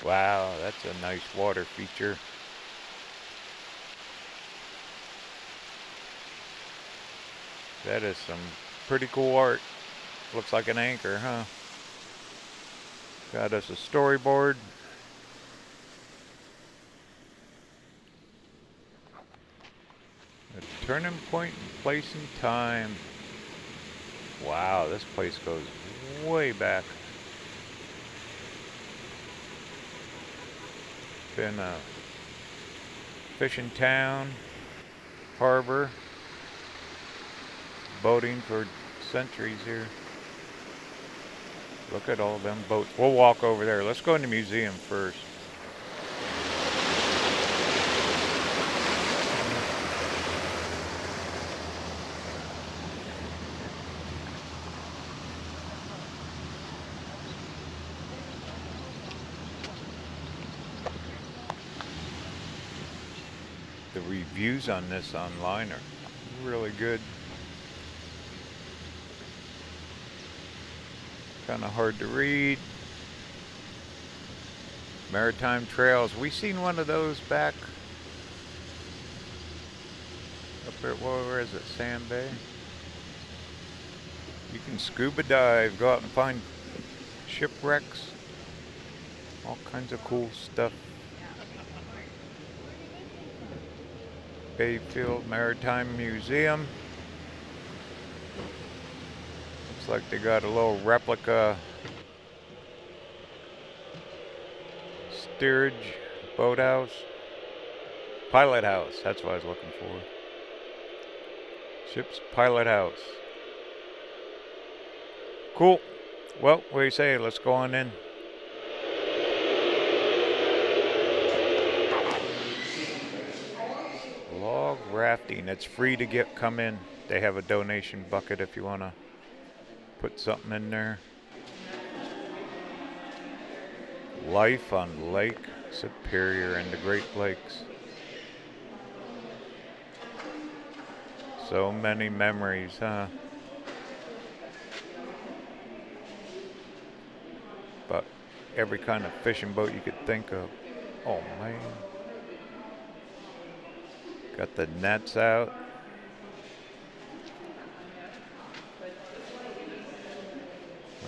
Wow, that's a nice water feature. That is some pretty cool art. Looks like an anchor, huh? Got us a storyboard. A turning point in place and time. Wow, this place goes way back. Been a fishing town, harbor, boating for centuries here. Look at all them boats. We'll walk over there. Let's go in the museum first. The reviews on this online are really good. Kind of hard to read. Maritime trails. We seen one of those back up there. Where is it? Sand Bay. You can scuba dive, go out and find shipwrecks. All kinds of cool stuff. Bayfield Maritime Museum. Looks like they got a little replica steerage, boathouse, pilot house. That's what I was looking for. Ship's pilot house. Cool. Well, what do you say? Let's go on in. Rafting. It's free to come in. They have a donation bucket if you want to put something in there. Life on Lake Superior and the Great Lakes. So many memories, huh? But every kind of fishing boat you could think of. Oh man. Got the nets out.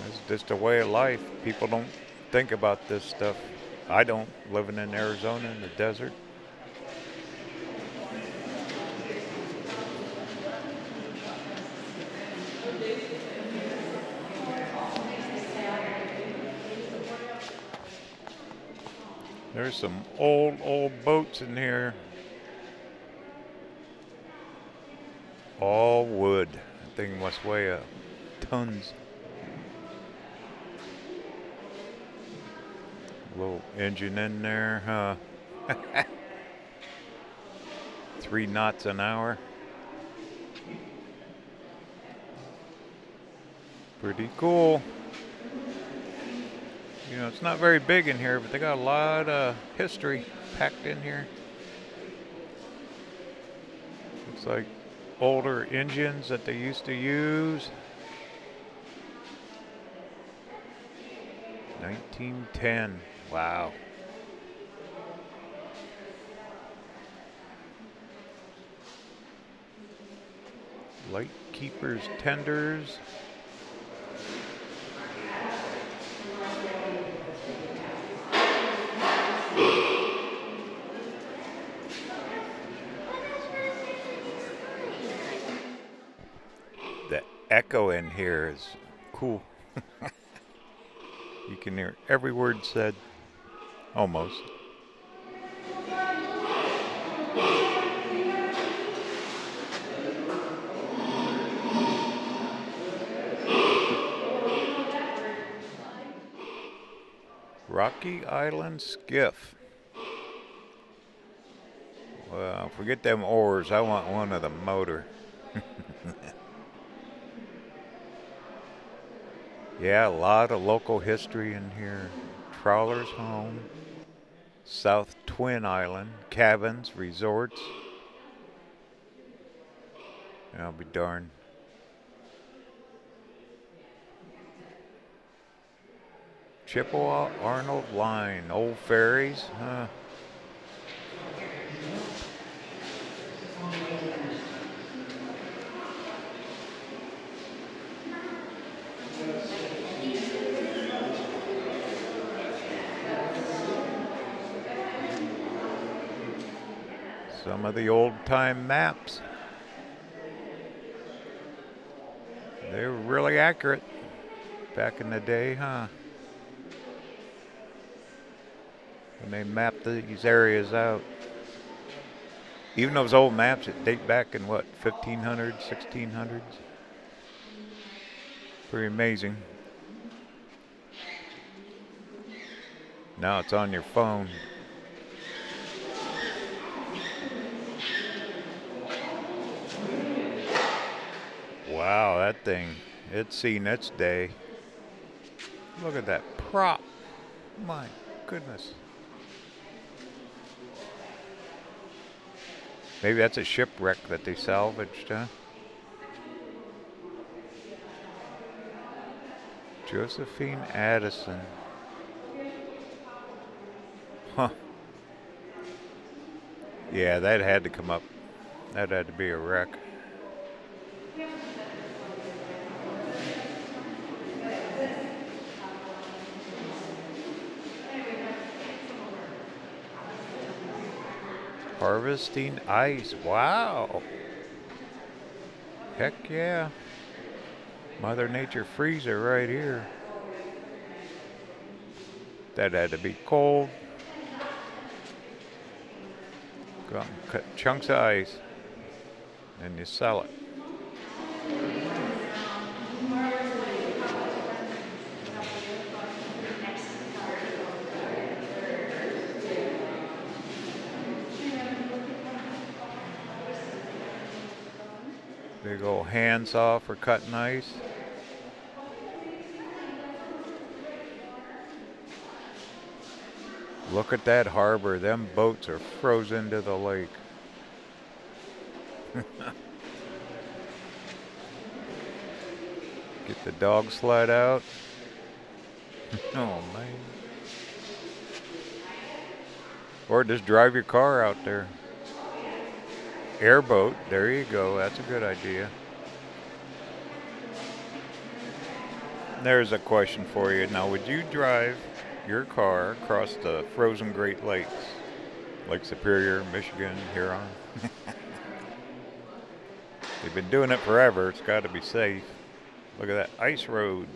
It's just a way of life. People don't think about this stuff. I don't, living in Arizona in the desert. There's some old boats in here. All wood. That thing must weigh tons. Little engine in there, huh? 3 knots an hour. Pretty cool. You know, it's not very big in here, but they got a lot of history packed in here. Looks like older engines that they used to use. 1910. Wow. Light keepers, tenders. Echo in here is cool. You can hear every word said, almost. Rocky Island skiff. Well, forget them oars. I want one of the motor. Yeah, a lot of local history in here. Trawlers home. South Twin Island. Cabins, resorts. I'll be darned. Chippewa Arnold Line. Old ferries, huh? Some of the old-time maps. They were really accurate back in the day, huh? When they mapped these areas out. Even those old maps that date back in, what, 1500s, 1600s? Pretty amazing. Now it's on your phone. Wow, that thing, it's seen its day. Look at that prop. My goodness. Maybe that's a shipwreck that they salvaged, huh? Josephine Addison. Huh. Yeah, that had to come up. That had to be a wreck. Harvesting ice. Wow. Heck yeah. Mother Nature freezer right here. That had to be cold. Go out and cut chunks of ice and you sell it. Big old hand saw for cutting ice. Look at that harbor. Them boats are frozen to the lake. Get the dog sled out. Oh, man. Or just drive your car out there. Airboat, there you go, that's a good idea. There's a question for you. Now, would you drive your car across the frozen Great Lakes? Lake Superior, Michigan, Huron. They've been doing it forever, it's got to be safe. Look at that ice road.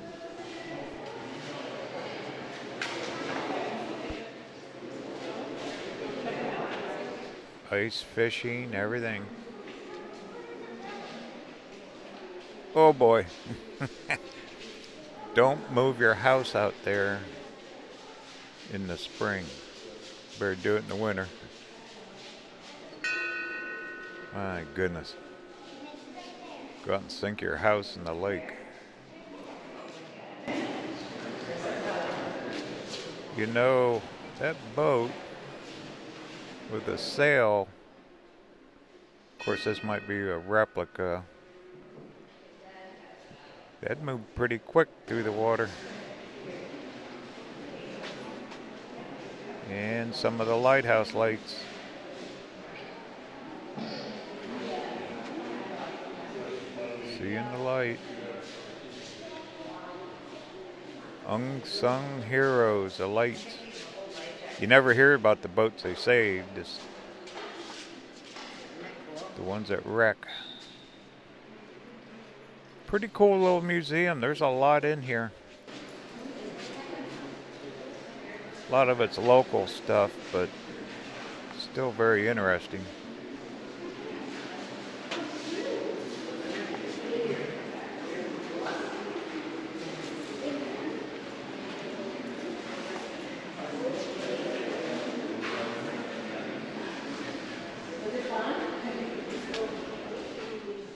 Ice fishing, everything. Oh boy. Don't move your house out there in the spring. Better do it in the winter. My goodness. Go out and sink your house in the lake. You know, that boat with a sail, of course this might be a replica, that moved pretty quick through the water. And some of the lighthouse lights. Seeing the light. Unsung heroes, the lights. You never hear about the boats they saved, it's the ones that wreck. Pretty cool little museum. There's a lot in here. A lot of it's local stuff, but still very interesting.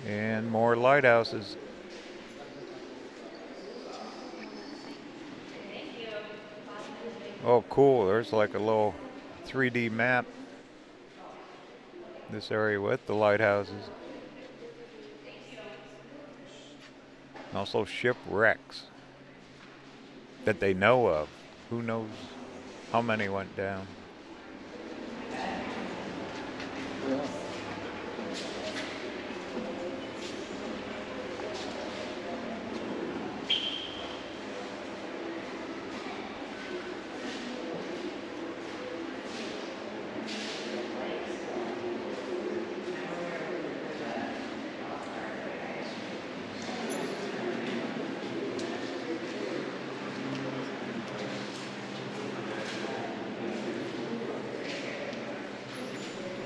and more lighthouses. Oh, cool, there's like a little 3D map. This area with the lighthouses. And also shipwrecks that they know of. Who knows how many went down.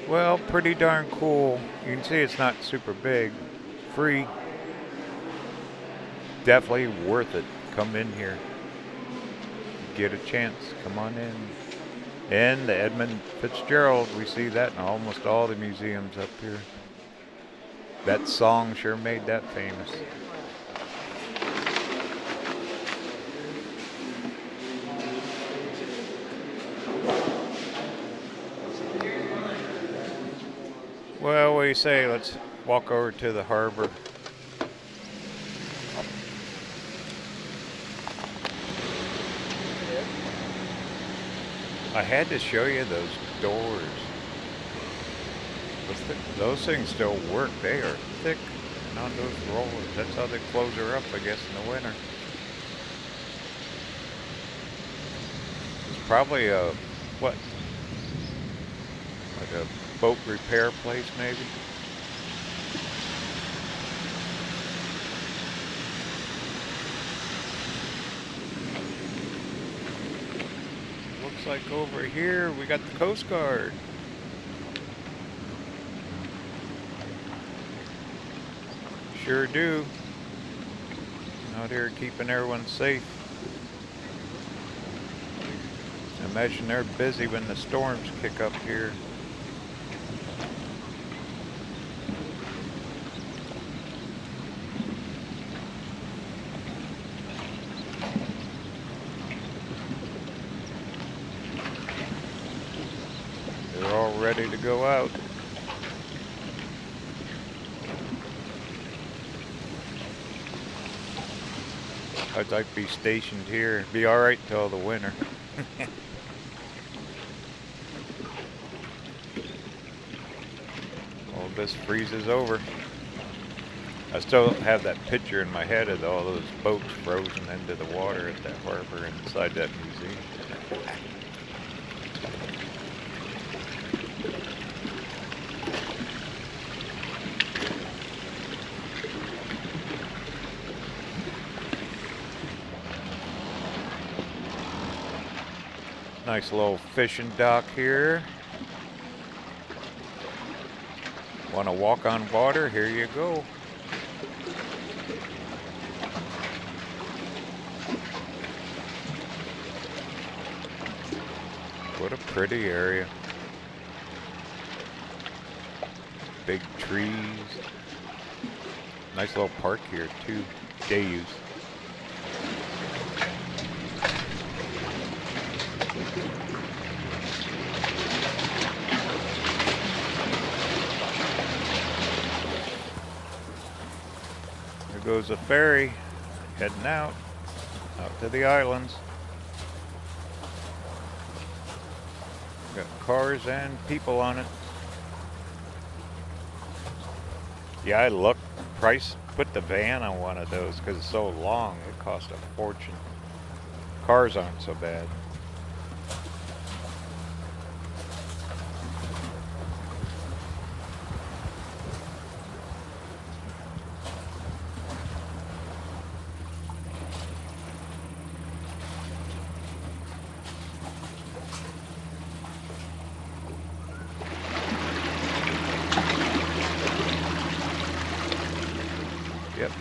Well, pretty darn cool. You can see it's not super big. Free. Definitely worth it. Come in here. Get a chance. Come on in. And the Edmund Fitzgerald, we see that in almost all the museums up here. That song sure made that famous. Well, what do you say? Let's walk over to the harbor. I had to show you those doors. Those things still work. They are thick and on those rollers. That's how they close her up, I guess, in the winter. It's probably a, what? Like a boat repair place, maybe. Looks like over here we got the Coast Guard. Sure do. Out here keeping everyone safe. I imagine they're busy when the storms kick up here. Ready to go out. I'd like to be stationed here. Be all right till the winter. All this freezes over. I still have that picture in my head of all those boats frozen into the water at that harbor inside that museum. Nice little fishing dock here. Want to walk on water? Here you go. What a pretty area. Big trees. Nice little park here too. Day use. Goes a ferry heading out to the islands. Got cars and people on it. Yeah, I looked, price put the van on one of those because it's so long it cost a fortune. Cars aren't so bad.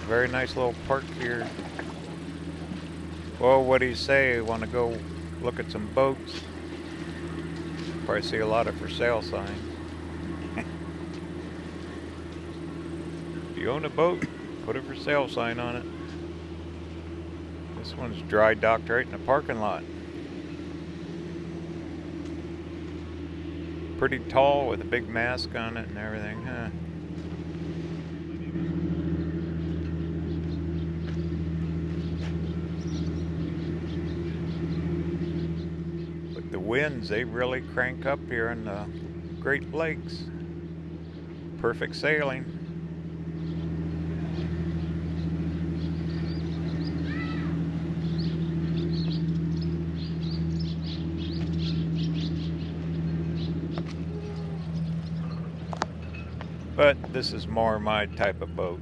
Very nice little park here. Well, what do you say? Want to go look at some boats? Probably see a lot of for sale signs. you own a boat, put a for sale sign on it. This one's dry docked right in the parking lot. Pretty tall with a big mask on it and everything, huh? Winds, they really crank up here in the Great Lakes. Perfect sailing. But this is more my type of boat.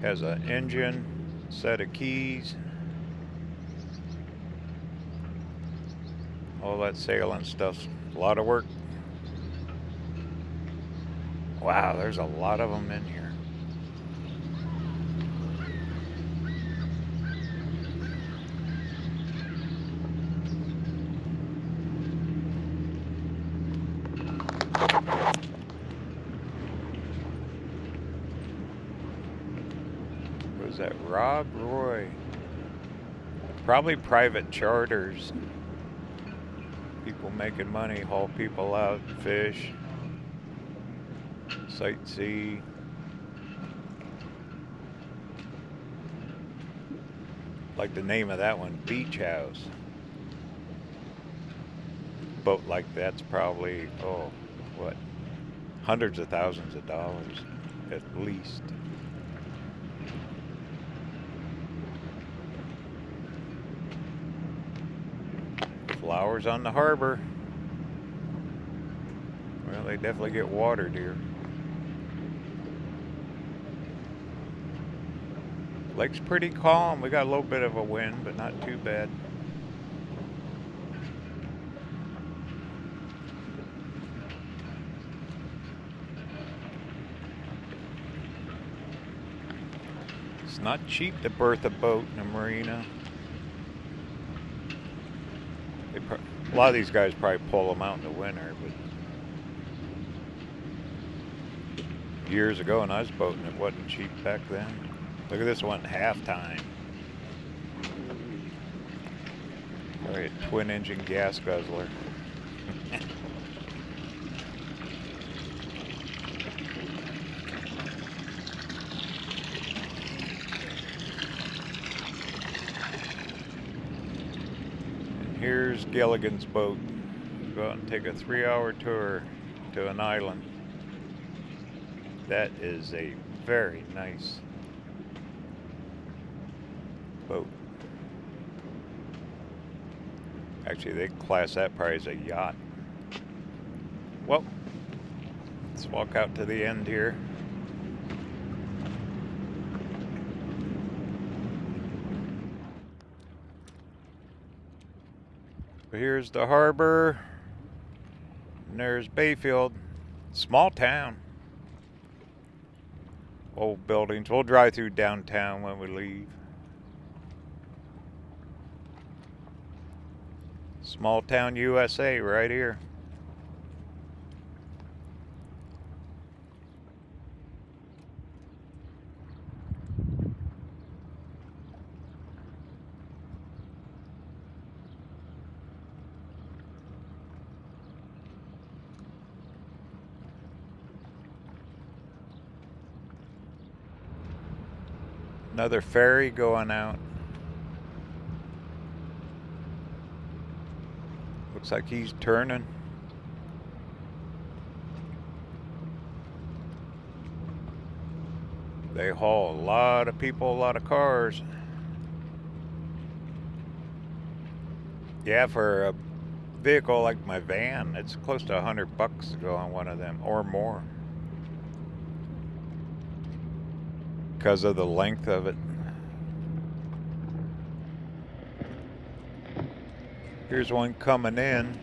Has an engine, set of keys, all that sailing stuff's a lot of work. Wow, there's a lot of them in here. What was that? Rob Roy. Probably private charters. People making money, haul people out, fish, sightsee. Like the name of that one, Beach House. Boat like that's probably, oh, what, hundreds of thousands of dollars at least. Flowers on the harbor. Well, they definitely get watered here. Lake's pretty calm. We got a little bit of a wind, but not too bad. It's not cheap to berth a boat in a marina. A lot of these guys probably pull them out in the winter, but years ago when I was boating, it wasn't cheap back then. Look at this one, half time. Probably a twin engine gas guzzler. Here's Gilligan's boat. Go out and take a 3-hour tour to an island. That is a very nice boat. Actually, they class that probably as a yacht. Well, let's walk out to the end here. Here's the harbor, and there's Bayfield, small town, old buildings. We'll drive through downtown when we leave. Small town USA right here. Another ferry going out. Looks like he's turning. They haul a lot of people, a lot of cars. Yeah, for a vehicle like my van, it's close to $100 to go on one of them or more. Because of the length of it. Here's one coming in.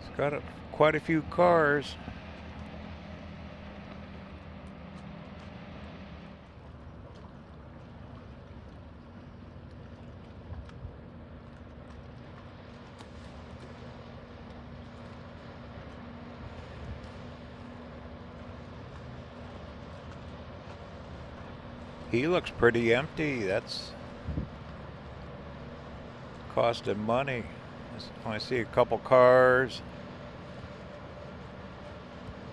It's got quite a few cars. He looks pretty empty. That's costing money. I see a couple cars.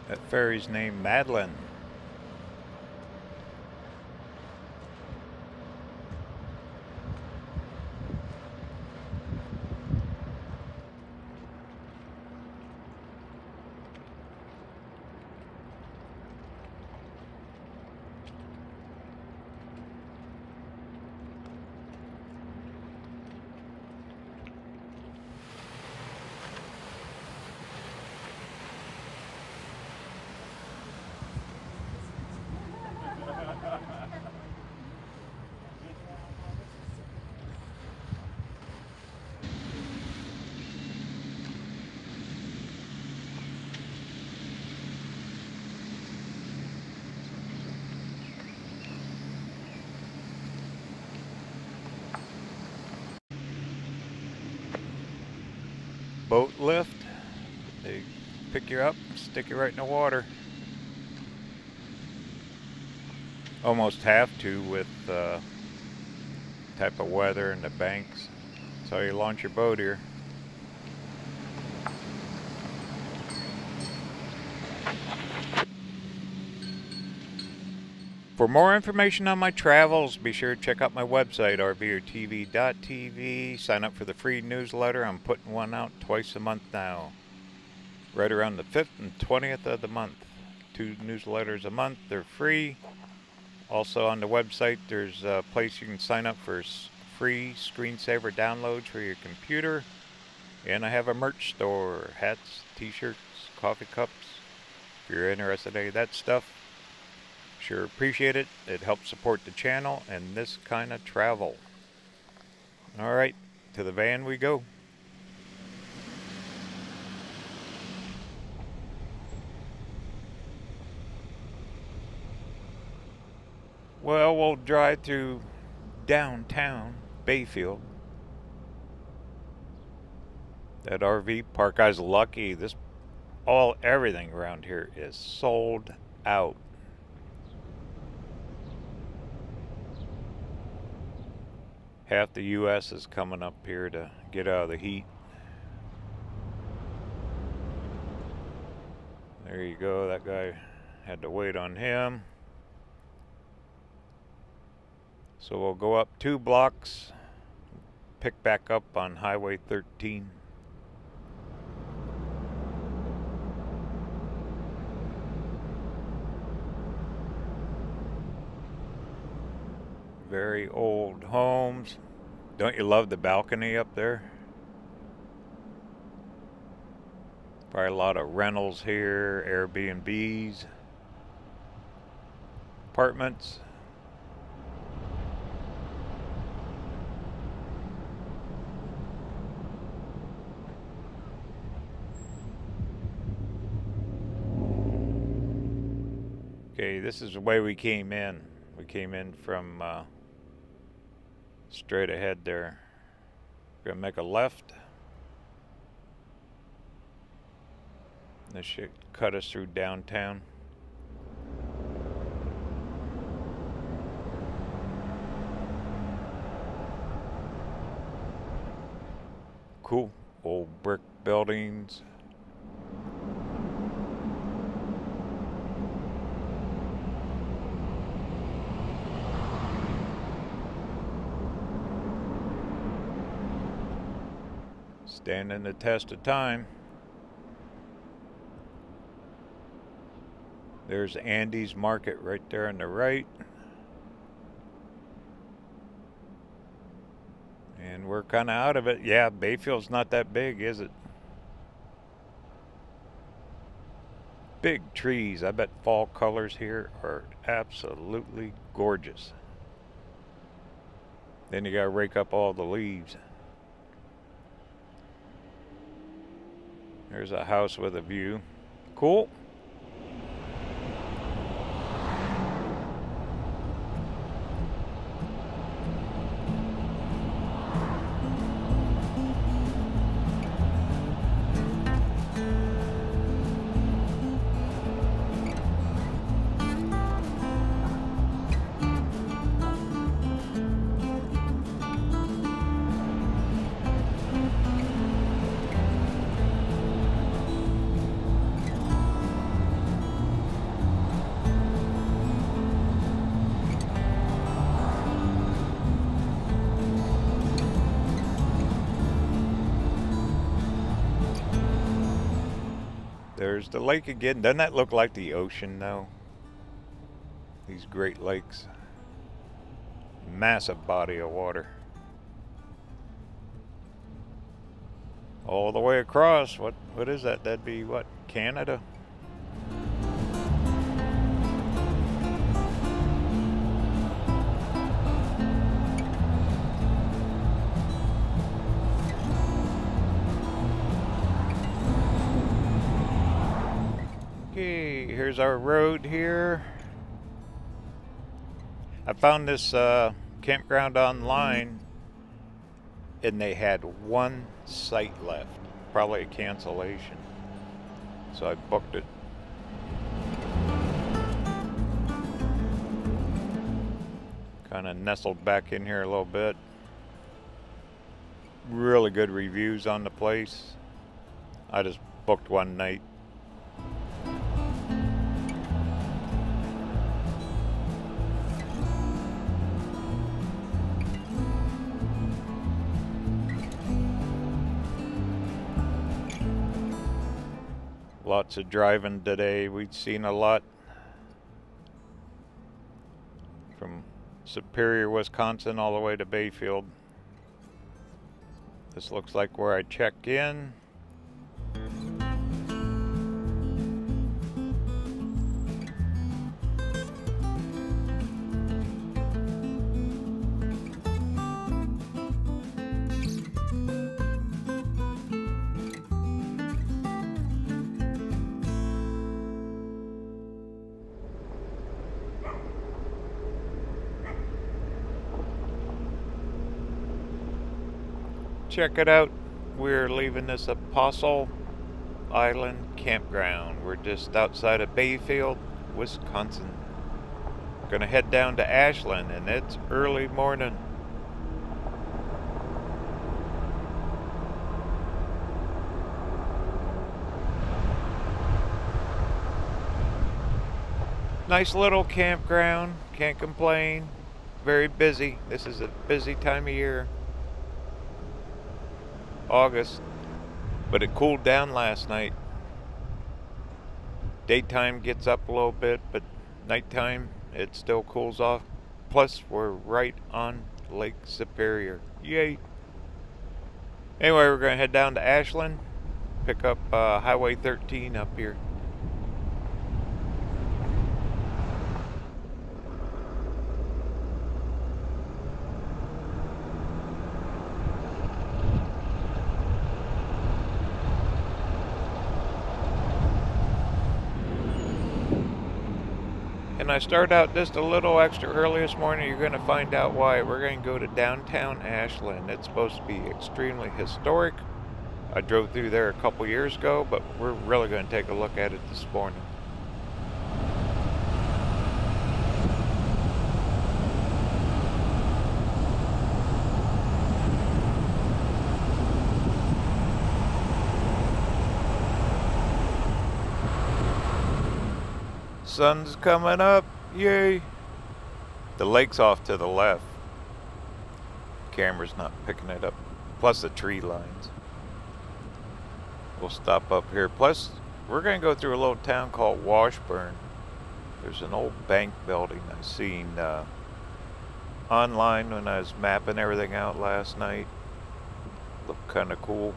That ferry's named Madeline. Boat lift, they pick you up, stick you right in the water. Almost have to with the type of weather and the banks. That's how you launch your boat here. For more information on my travels, be sure to check out my website, rvertv.tv. Sign up for the free newsletter. I'm putting one out twice a month now. Right around the 5th and 20th of the month. 2 newsletters a month. They're free. Also on the website, there's a place you can sign up for free screensaver downloads for your computer. And I have a merch store. Hats, t-shirts, coffee cups. If you're interested in any of that stuff, sure appreciate it. It helps support the channel and this kind of travel. All right, to the van we go. Well, we'll drive through downtown Bayfield. That RV park, I was lucky. This everything around here is sold out. Half the U.S. is coming up here to get out of the heat. There you go. That guy, had to wait on him. So we'll go up 2 blocks, pick back up on Highway 13. Very old homes. Don't you love the balcony up there? Probably a lot of rentals here, Airbnbs, apartments. Okay, this is the way we came in. We came in from straight ahead there. We're gonna make a left. This should cut us through downtown. Cool old brick buildings. Standing the test of time. There's Andy's Market right there on the right. And we're kind of out of it. Yeah, Bayfield's not that big, is it? Big trees. I bet fall colors here are absolutely gorgeous. Then you gotta rake up all the leaves. There's a house with a view. Cool. There's the lake again. Doesn't that look like the ocean, though? These Great Lakes. Massive body of water. All the way across. What is that? That'd be, what, Canada? Okay, here's our road here. I found this campground online, and they had one site left, probably a cancellation, so I booked it. Kind of nestled back in here a little bit. Really good reviews on the place. I just booked one night. Lots of driving today. We've seen a lot from Superior, Wisconsin, all the way to Bayfield. This looks like where I check in. Check it out. We're leaving this Apostle Island campground. We're just outside of Bayfield, Wisconsin. Gonna head down to Ashland, and it's early morning. Nice little campground. Can't complain. Very busy. This is a busy time of year. August, but it cooled down last night. Daytime gets up a little bit, but nighttime it still cools off. Plus, we're right on Lake Superior. Yay! Anyway, we're going to head down to Ashland, pick up Highway 13 up here. And I start out just a little extra early this morning. You're going to find out why. We're going to go to downtown Ashland. It's supposed to be extremely historic. I drove through there a couple years ago, but we're really going to take a look at it this morning. Sun's coming up, yay! The lake's off to the left. Camera's not picking it up. Plus the tree lines. We'll stop up here. Plus, we're gonna go through a little town called Washburn. There's an old bank building I seen online when I was mapping everything out last night. Looked kind of cool.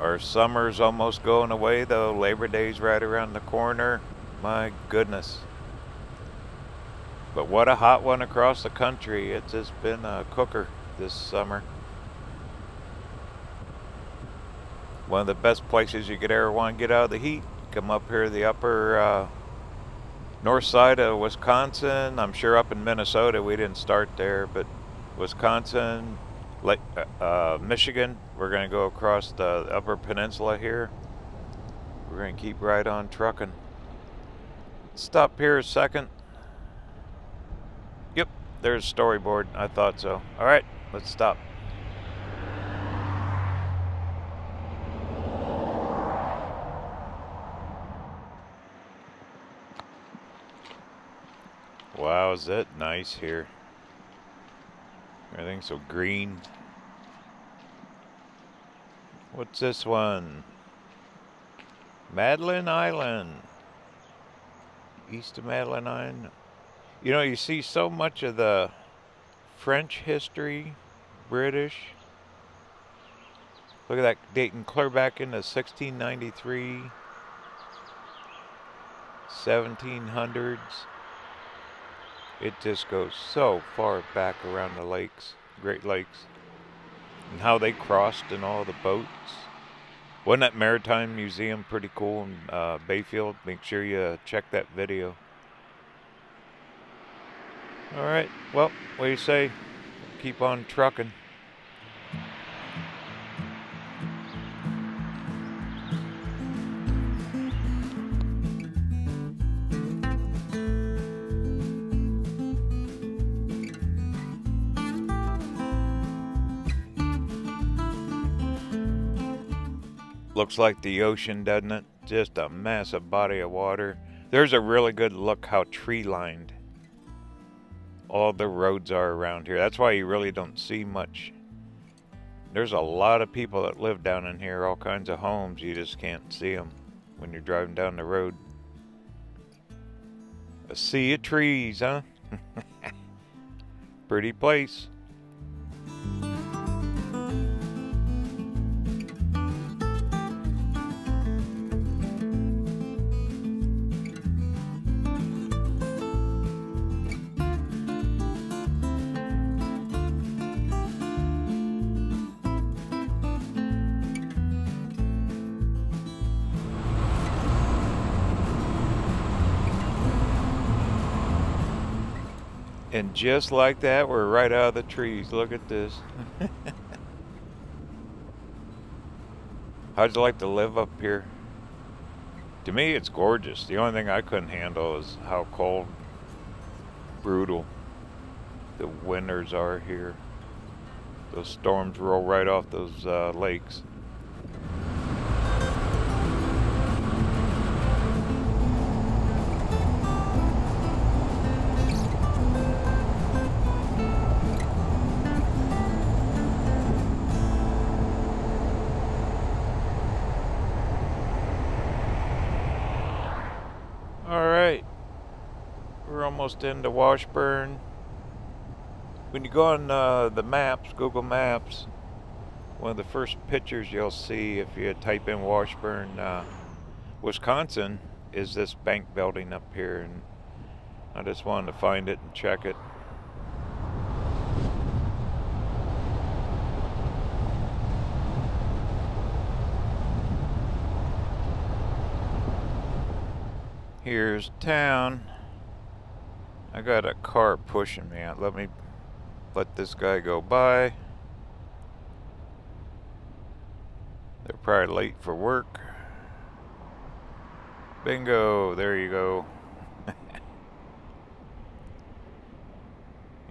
Our summer's almost going away, though. Labor Day's right around the corner. My goodness. But what a hot one across the country. It's just been a cooker this summer. One of the best places you could ever want to get out of the heat. Come up here to the upper north side of Wisconsin. I'm sure up in Minnesota we didn't start there, but Wisconsin, Lake, Michigan. We're going to go across the Upper Peninsula here. We're going to keep right on trucking. Stop here a second. Yep, there's storyboard. I thought so. All right, let's stop. Wow, is that nice here. Everything's so green. What's this one? Madeline Island. East of Madeline Island. You know, you see so much of the French history, British. Look at that, dating clear back into 1693, 1700s. It just goes so far back around the lakes, Great Lakes, and how they crossed and all the boats. Wasn't that Maritime Museum pretty cool in Bayfield? Make sure you check that video. All right, well, what do you say? Keep on trucking. Looks like the ocean, doesn't it? Just a massive body of water. There's a really good look how tree-lined all the roads are around here. That's why you really don't see much. There's a lot of people that live down in here, all kinds of homes. You just can't see them when you're driving down the road. A sea of trees, huh? Pretty place. And just like that, we're right out of the trees. Look at this. How'd you like to live up here? To me, it's gorgeous. The only thing I couldn't handle is how cold, brutal the winters are here. Those storms roll right off those lakes. Into Washburn. When you go on the maps, Google Maps, one of the first pictures you'll see if you type in Washburn, Wisconsin, is this bank building up here, and I just wanted to find it and check it. Here's town. I got a car pushing me out. Let me let this guy go by. They're probably late for work. Bingo, there you go.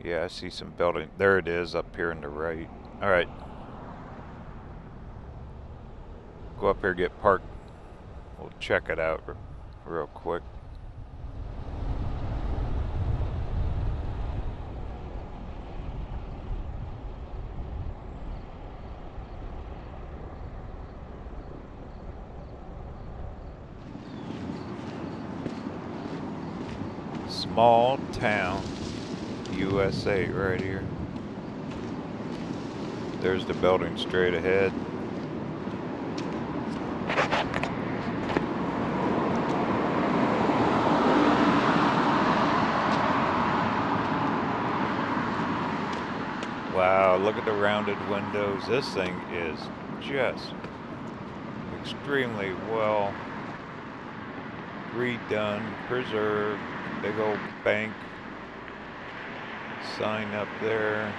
Yeah, I see some building. There it is up here on the right. All right. Go up here, get parked. We'll check it out real quick. Small town, USA, right here. There's the building straight ahead. Wow, look at the rounded windows. This thing is just extremely well redone, preserved. Big old bank sign up there,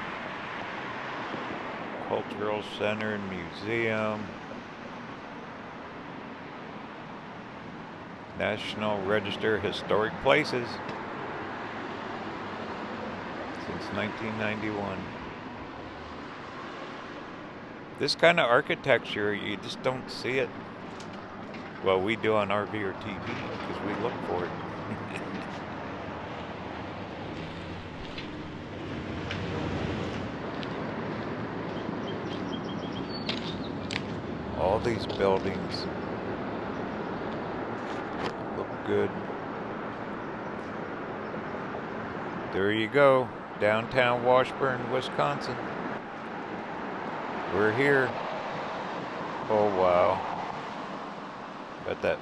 cultural center and museum, National Register Historic Places since 1991. This kind of architecture, you just don't see it. Well, we do on RV or TV because we look for it. all these buildings look good. There you go, downtown Washburn, Wisconsin. We're here. Oh wow. Got that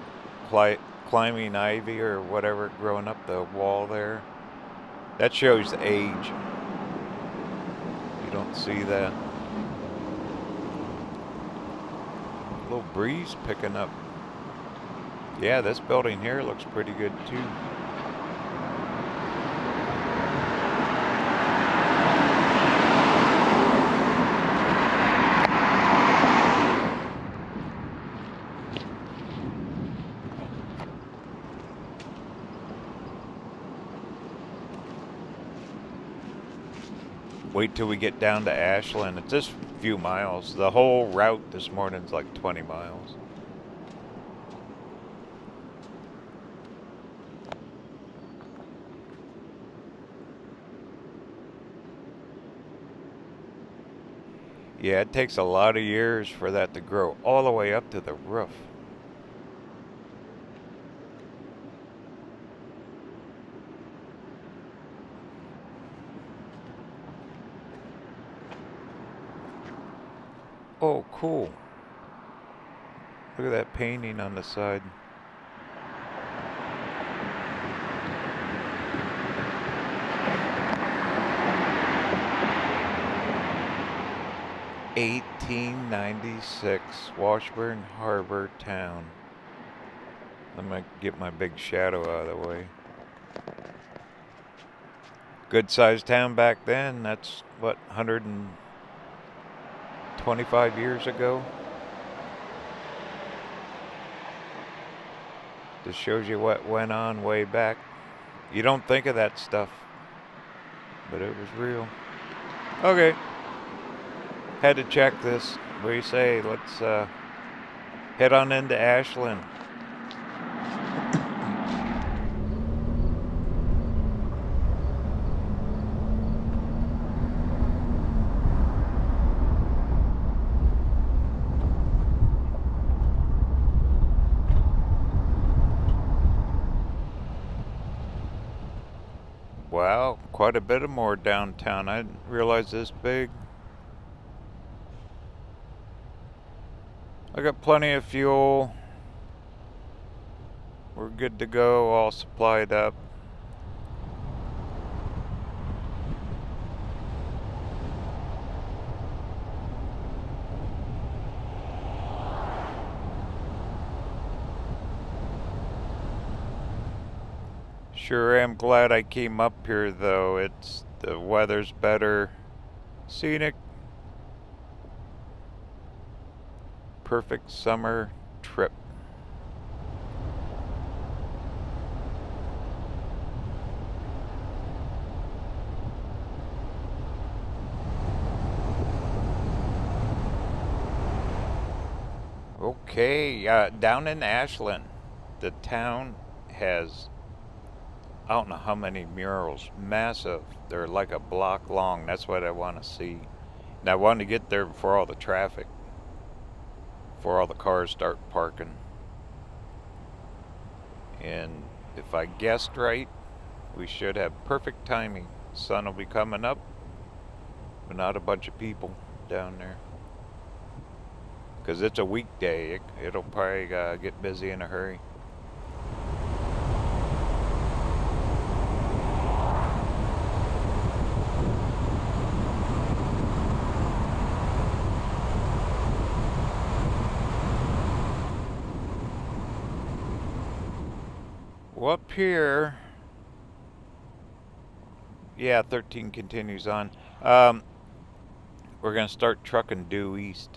climbing ivy or whatever growing up the wall there. That shows the age. You don't see that. Little breeze picking up. Yeah, this building here looks pretty good too. Wait till we get down to Ashland. It's just a few miles. The whole route this morning's like 20 miles. Yeah, it takes a lot of years for that to grow all the way up to the roof. Oh, cool. Look at that painting on the side. $18.96 Washburn Harbor Town. Let me get my big shadow out of the way. Good sized town back then. That's what, 125 years ago. This shows you what went on way back. You don't think of that stuff, but it was real. Okay, had to check this. What do you say? Let's head on into Ashland. Wow, quite a bit of more downtown. I didn't realize this big. I got plenty of fuel. We're good to go, all supplied up. Sure am glad I came up here though. It's, the weather's better. Scenic. Perfect summer trip. Okay, down in Ashland, the town has, I don't know how many murals, massive. They're like a block long. That's what I want to see. And I want to get there before all the traffic, before all the cars start parking. And if I guessed right, we should have perfect timing. Sun will be coming up, but not a bunch of people down there. Because it's a weekday. It'll probably get busy in a hurry. Up here, yeah, 13 continues on. We're gonna start trucking due east.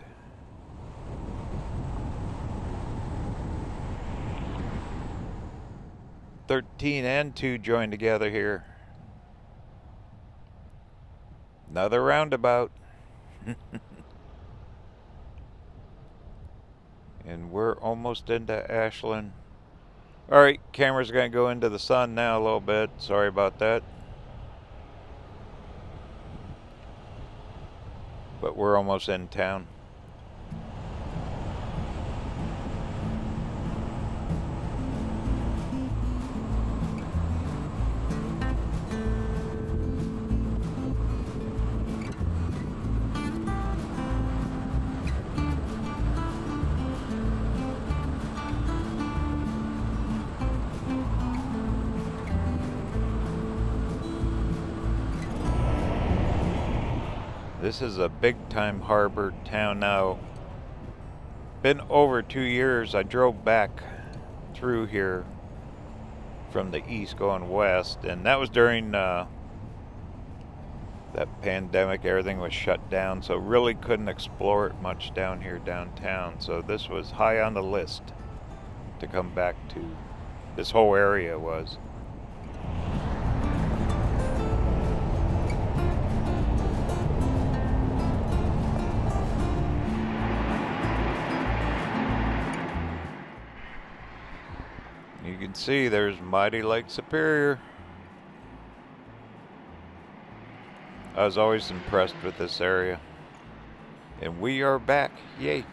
(13) and (2) join together here. Another roundabout. And we're almost into Ashland. Alright, camera's gonna go into the sun now a little bit. Sorry about that. But we're almost in town. This is a big-time harbor town now. Been over 2 years. I drove back through here from the east going west, and that was during that pandemic. Everything was shut down, so really couldn't explore it much down here downtown. So this was high on the list to come back to. This whole area was. You can see there's mighty Lake Superior. I was always impressed with this area. And we are back, yay.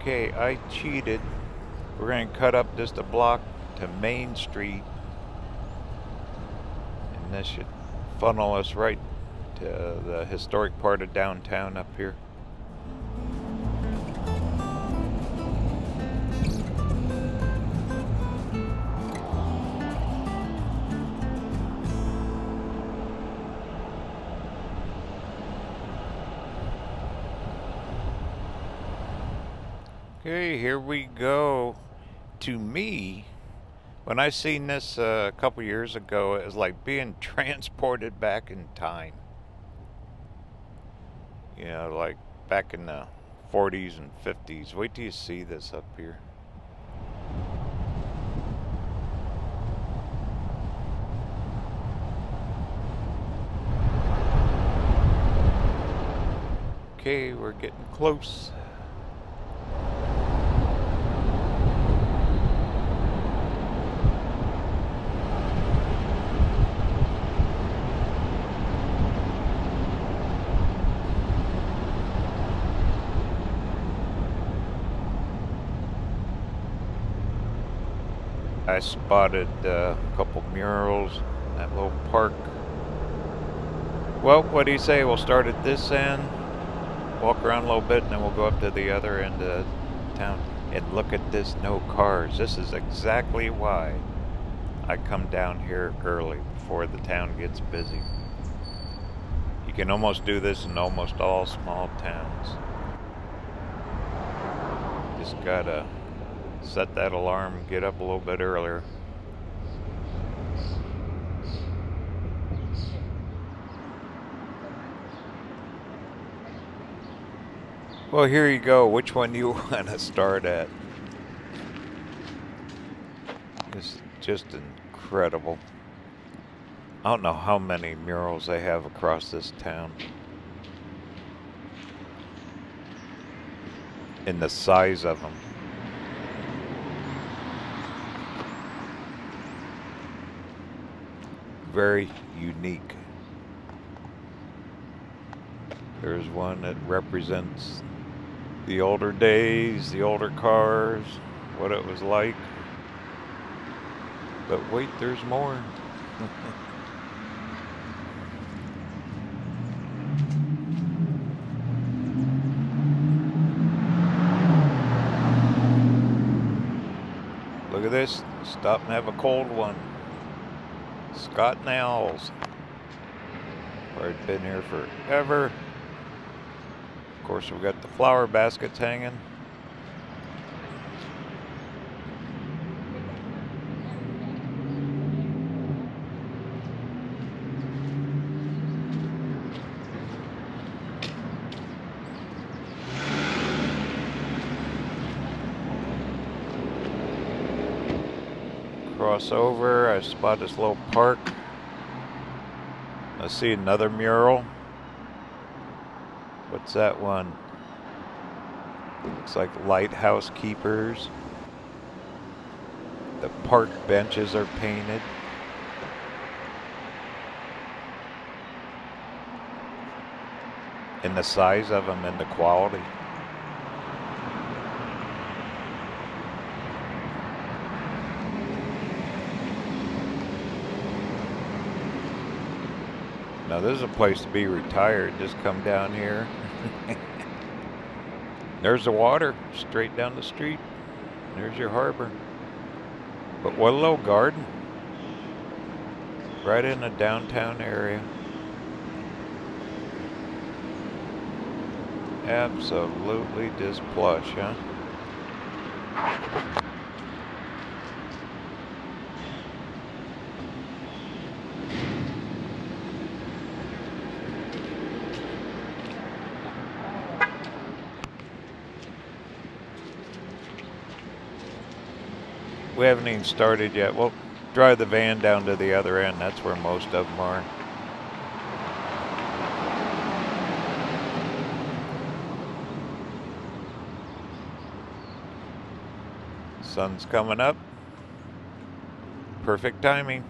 Okay, I cheated. We're gonna cut up just a block to Main Street. And this should funnel us right to the historic part of downtown up here. Okay, here we go. To me, when I seen this a couple years ago, it was like being transported back in time. You know, like back in the 40s and 50s. Wait till you see this up here. Okay, we're getting close. I spotted a couple murals in that little park. Well, what do you say? We'll start at this end, walk around a little bit, and then we'll go up to the other end of town. And look at this, no cars. This is exactly why I come down here early, before the town gets busy. You can almost do this in almost all small towns. Just gotta set that alarm, get up a little bit earlier. Well, here you go. Which one do you want to start at? This is just incredible. I don't know how many murals they have across this town. And the size of them. Very unique. There's one that represents the older days, the older cars, what it was like. But wait, there's more. Look at this. Stop and have a cold one. Scott and Owls. I've been here forever. Of course, we've got the flower baskets hanging. Over, I spot this little park. I see another mural. What's that one? Looks like lighthouse keepers. The park benches are painted. And the size of them and the quality. Now, this is a place to be retired. Just come down here. There's the water straight down the street. There's your harbor. But Willow Garden, right in the downtown area. Absolutely just plush, huh? We haven't even started yet. We'll drive the van down to the other end. That's where most of them are. Sun's coming up. Perfect timing.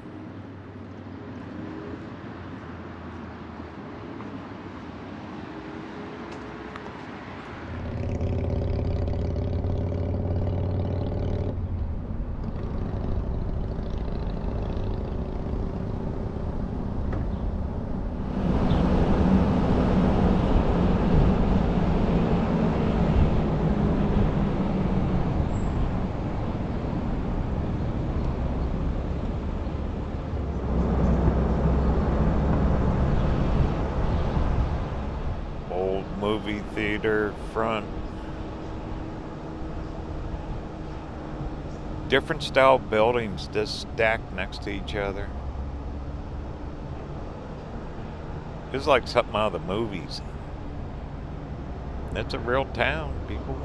Front. Different style buildings just stacked next to each other. It's like something out of the movies. It's a real town, people,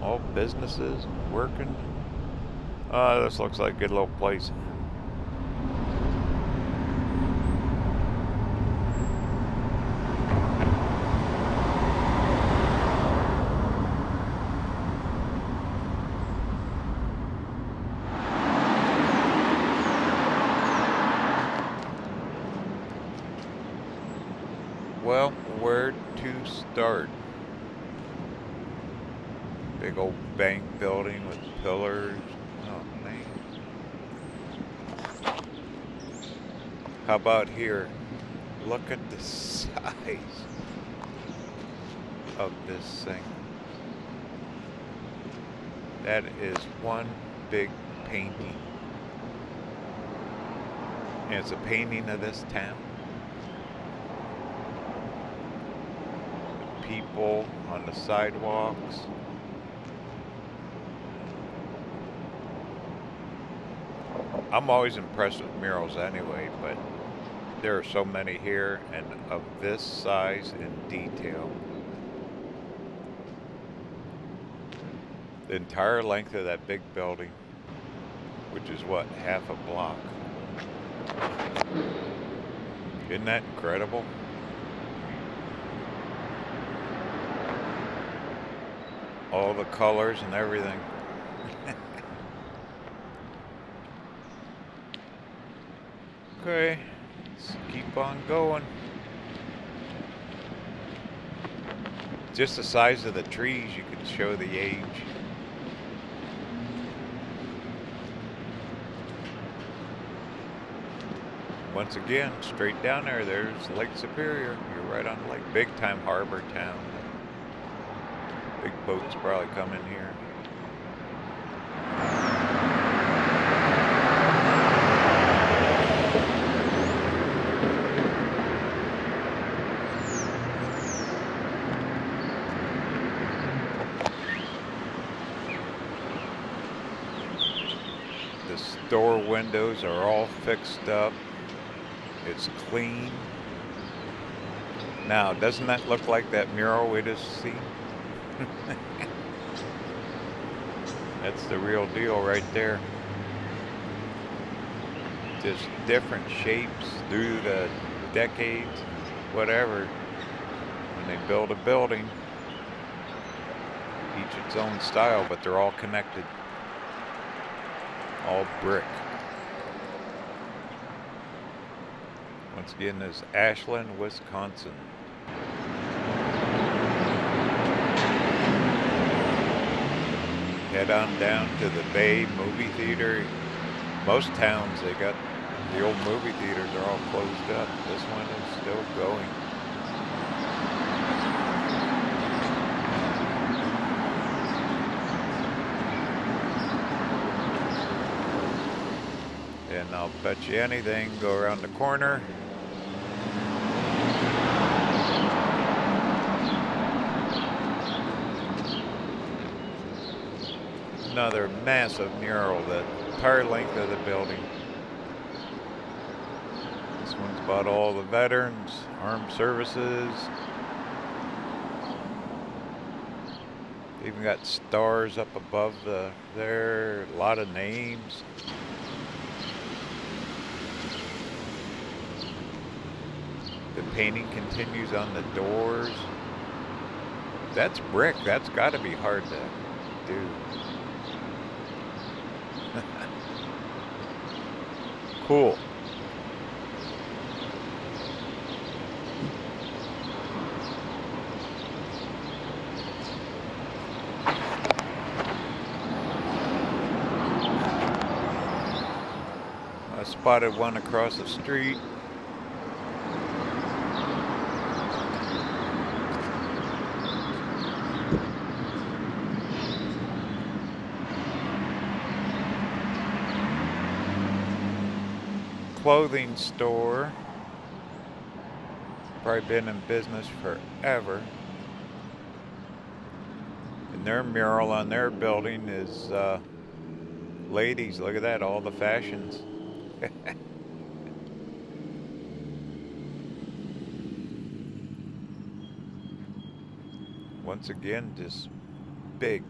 all businesses working. This looks like a good little place. Well, where to start? Big old bank building with pillars. Oh, man. How about here? Look at the size of this thing. That is one big painting. And it's a painting of this town. People on the sidewalks. I'm always impressed with murals anyway, but there are so many here and of this size and detail. The entire length of that big building, which is what, half a block. Isn't that incredible? All the colors and everything. Okay, let's keep on going. Just the size of the trees, you can show the age. Once again, straight down there, there's Lake Superior. You're right on the lake. Big time harbor town. Big boats probably come in here. The store windows are all fixed up. It's clean. Now, doesn't that look like that mural we just seen? That's the real deal right there. Just different shapes through the decades, whatever. When they build a building, each its own style, but they're all connected. All brick. Once again, this is Ashland, Wisconsin. Head on down to the Bay movie theater. Most towns, they got the old movie theaters are all closed up. This one is still going. and I'll bet you anything, go around the corner. Another massive mural, the entire length of the building. This one's about all the veterans, armed services. Even got stars up above there, a lot of names. The painting continues on the doors. That's brick, that's got to be hard to do. Cool. I spotted one across the street. Clothing store, probably been in business forever, and their mural on their building is ladies, look at that, all the fashions. Once again, just big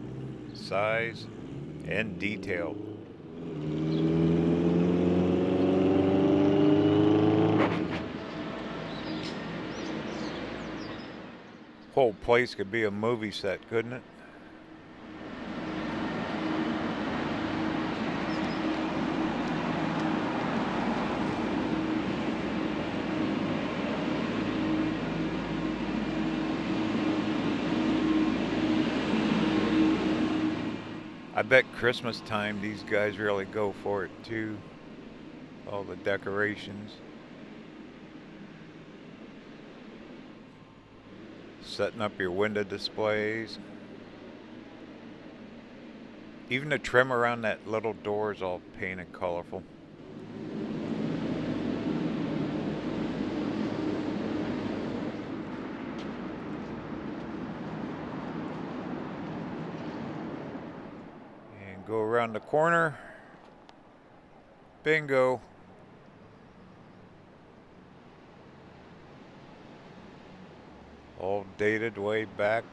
size and detail. Whole place could be a movie set, couldn't it? I bet Christmas time these guys really go for it too. All the decorations. Setting up your window displays. Even the trim around that little door is all painted colorful. And go around the corner. Bingo. All dated way back.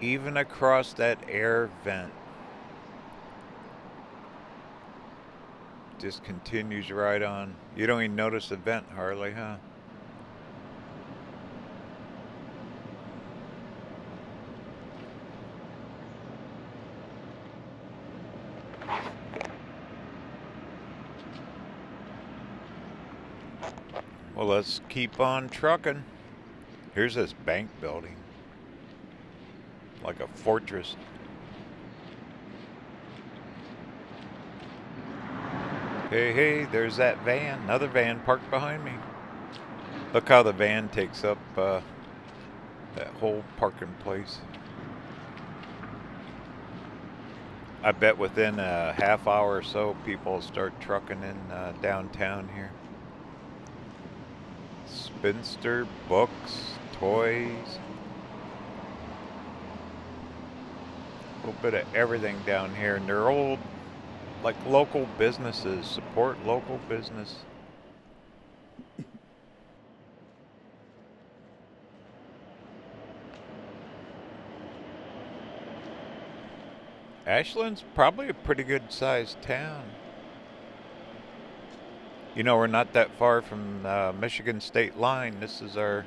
Even across that air vent. Just continues right on. You don't even notice the vent hardly, huh? Well, let's keep on trucking. Here's this bank building, like a fortress. Hey, hey, there's that van, another van parked behind me. Look how the van takes up that whole parking place. I bet within a half hour or so, people start trucking in downtown here. Spinster, books, toys, a little bit of everything down here, and they're old, like local businesses, support local business. Ashland's probably a pretty good sized town. You know, we're not that far from the Michigan state line. This is our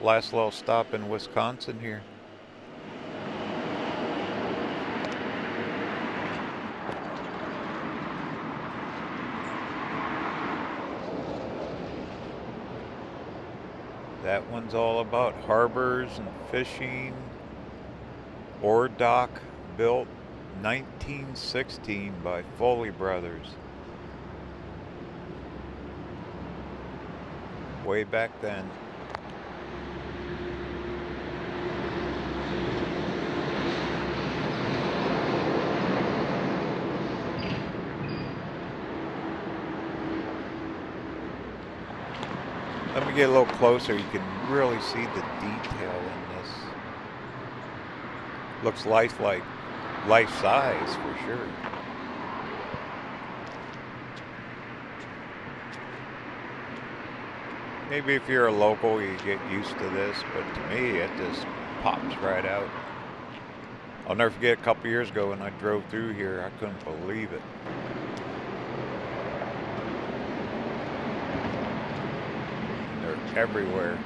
last little stop in Wisconsin here. That one's all about harbors and fishing. Ore dock built 1916 by Foley Brothers. Way back then. Let me get a little closer. You can really see the detail in this. Looks lifelike, life size for sure. Maybe if you're a local, you get used to this, but to me, it just pops right out. I'll never forget a couple years ago when I drove through here, I couldn't believe it. They're everywhere.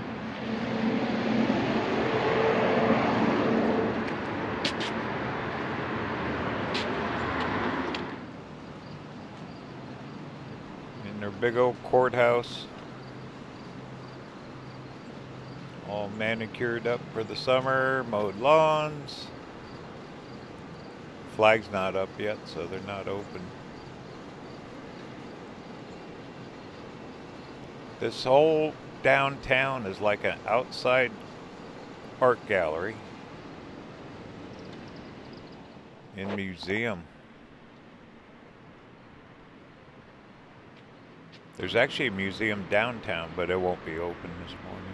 And their big old courthouse. All manicured up for the summer, mowed lawns. Flag's not up yet, so they're not open. This whole downtown is like an outside art gallery and museum. There's actually a museum downtown, but it won't be open this morning.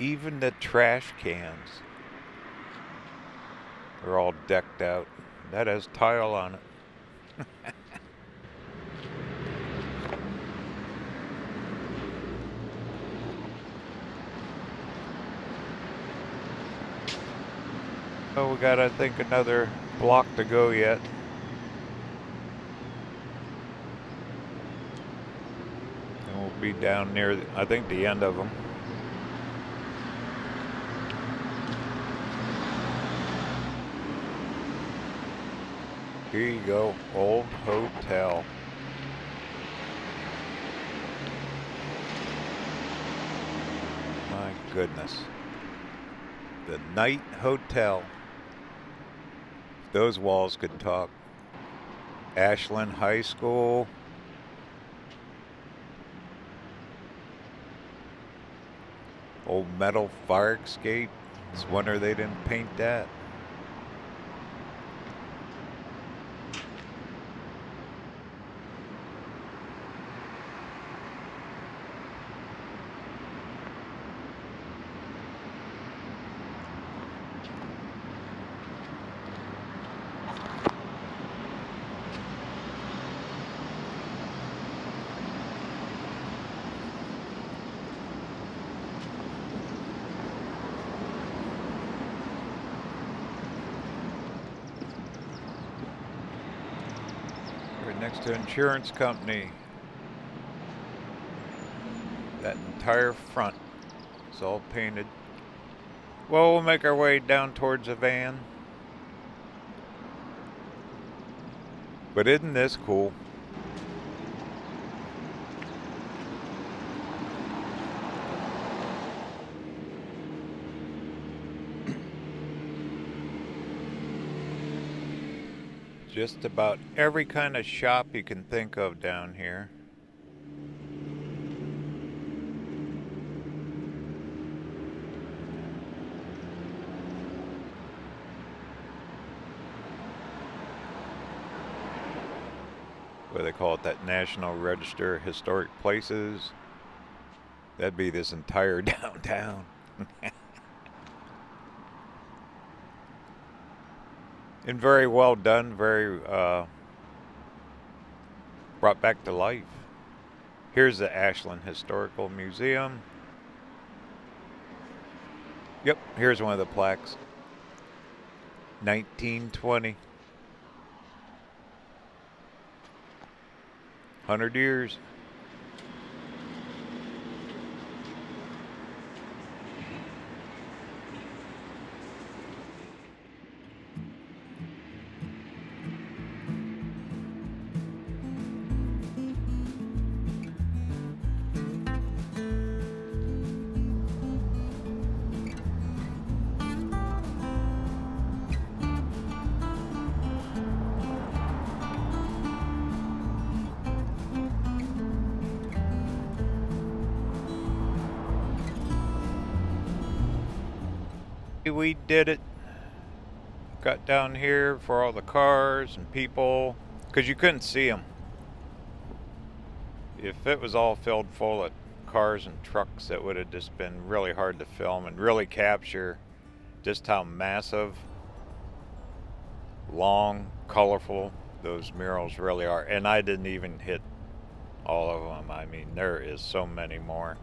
Even the trash cans are all decked out. That has tile on it. Oh, we got, I think, another block to go yet. And we'll be down near, I think, the end of them. Here you go, old hotel. My goodness. The Night Hotel. Those walls could talk. Ashland High School. Old metal fire escape. It's a wonder they didn't paint that. Next to insurance company. That entire front is all painted. Well, we'll make our way down towards the van. But isn't this cool? Just about every kind of shop you can think of down here. What do they call it? That National Register of Historic Places. That'd be this entire downtown. And very well done, very brought back to life. Here's the Ashland Historical Museum. Yep, here's one of the plaques. 1920. 100 years. We did it. Got down here for all the cars and people because you couldn't see them. if it was all filled full of cars and trucks, it would have just been really hard to film and really capture just how massive, long, colorful those murals really are. And I didn't even hit all of them. I mean, there is so many more.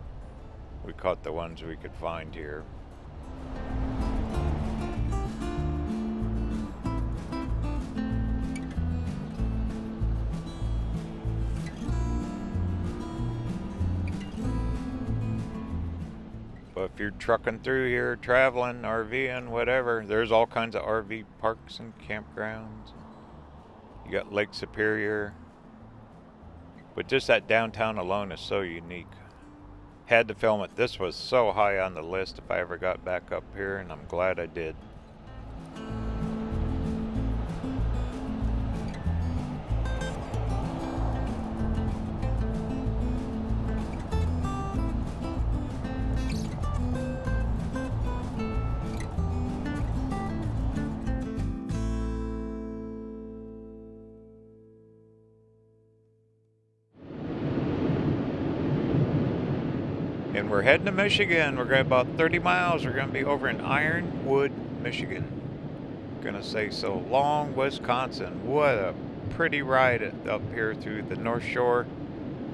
We caught the ones we could find here. But if you're trucking through here, traveling, RVing, whatever, there's all kinds of RV parks and campgrounds. You got Lake Superior. But just that downtown alone is so unique. Had to film it. This was so high on the list if I ever got back up here, and I'm glad I did. And we're heading to Michigan. We're going about 30 miles. We're going to be over in Ironwood, Michigan. Going to say so long, Wisconsin. What a pretty ride up here through the North Shore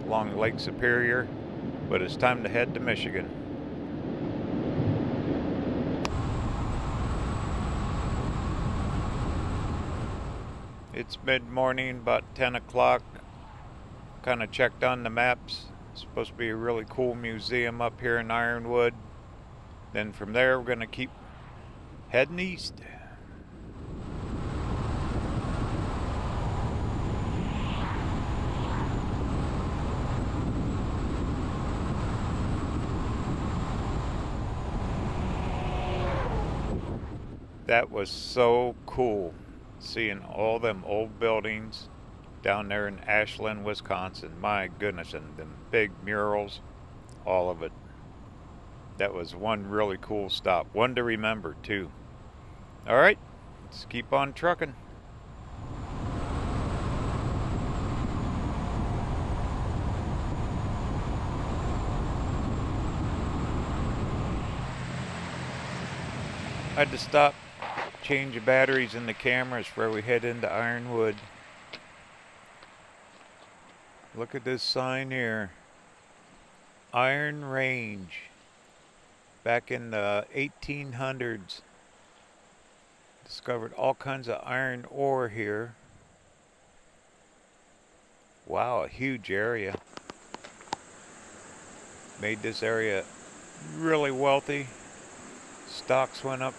along Lake Superior. But it's time to head to Michigan. It's mid-morning, about 10 o'clock. Kind of checked on the maps. Supposed to be a really cool museum up here in Ironwood. Then from there, we're going to keep heading east. That was so cool, seeing all them old buildings down there in Ashland, Wisconsin. My goodness, and them big murals, all of it. That was one really cool stop, one to remember too. All right, let's keep on trucking. I had to stop, change the batteries in the cameras where we head into Ironwood. Look at this sign here, Iron Range, back in the 1800s. Discovered all kinds of iron ore here. Wow, a huge area. Made this area really wealthy. Stocks went up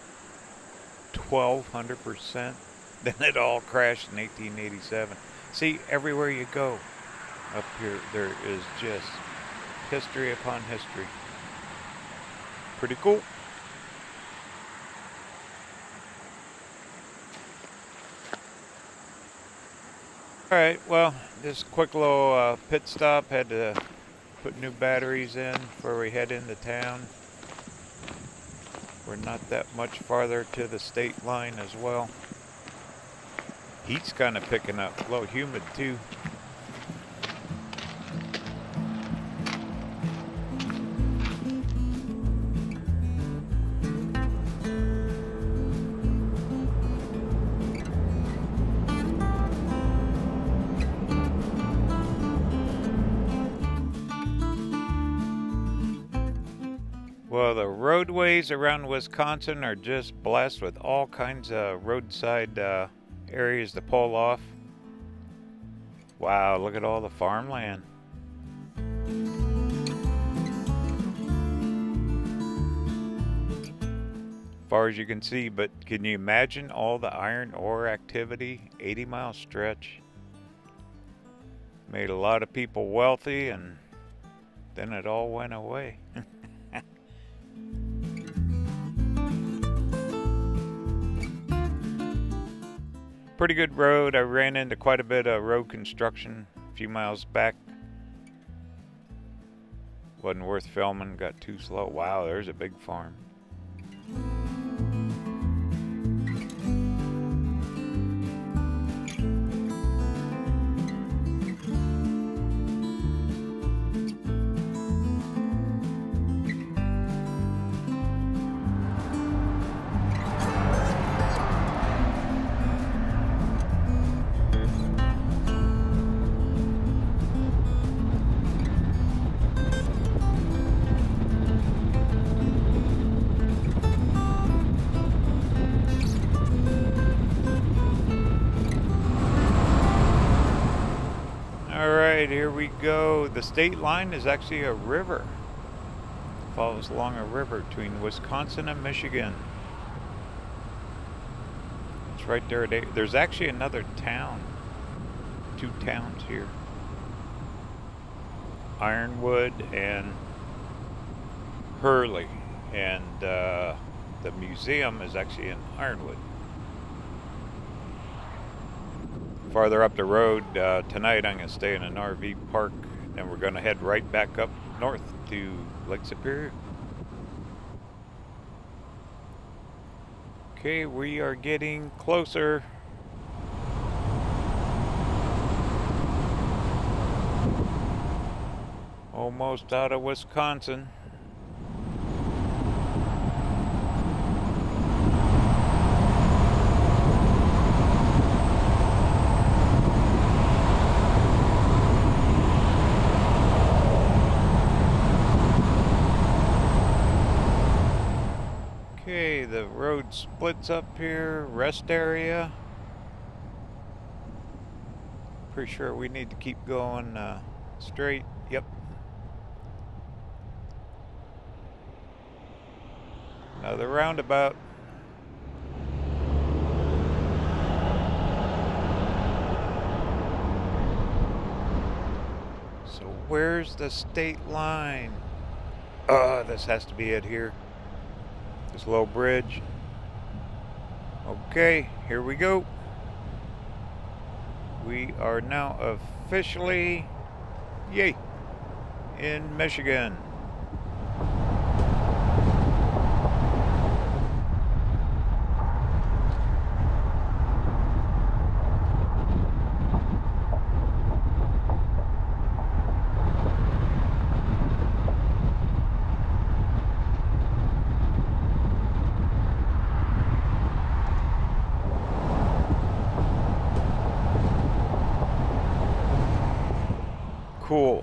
1,200%. Then it all crashed in 1887. See, everywhere you go up here, there is just history upon history. Pretty cool. All right, well, just quick little pit stop. Had to put new batteries in before we head into town. We're not that much farther to the state line as well. Heat's kind of picking up, a little humid too. Well, the roadways around Wisconsin are just blessed with all kinds of roadside areas to pull off. Wow, look at all the farmland. Far as you can see, but can you imagine all the iron ore activity? 80-mile stretch. Made a lot of people wealthy, and then it all went away. Pretty good road. I ran into quite a bit of road construction a few miles back. Wasn't worth filming, got too slow. Wow, there's a big farm. All right, here we go. The state line is actually a river. It follows along a river between Wisconsin and Michigan. It's right there. There's actually another town. Two towns here. Ironwood and Hurley, and the museum is actually in Ironwood. Farther up the road, tonight I'm going to stay in an RV park, and we're going to head right back up north to Lake Superior. Okay, we are getting closer. Almost out of Wisconsin. Okay, the road splits up here, rest area. Pretty sure we need to keep going straight. Yep. Another roundabout. So where's the state line? This has to be it here. This little bridge. Okay, here we go. We are now officially, yay, in Michigan. Cool.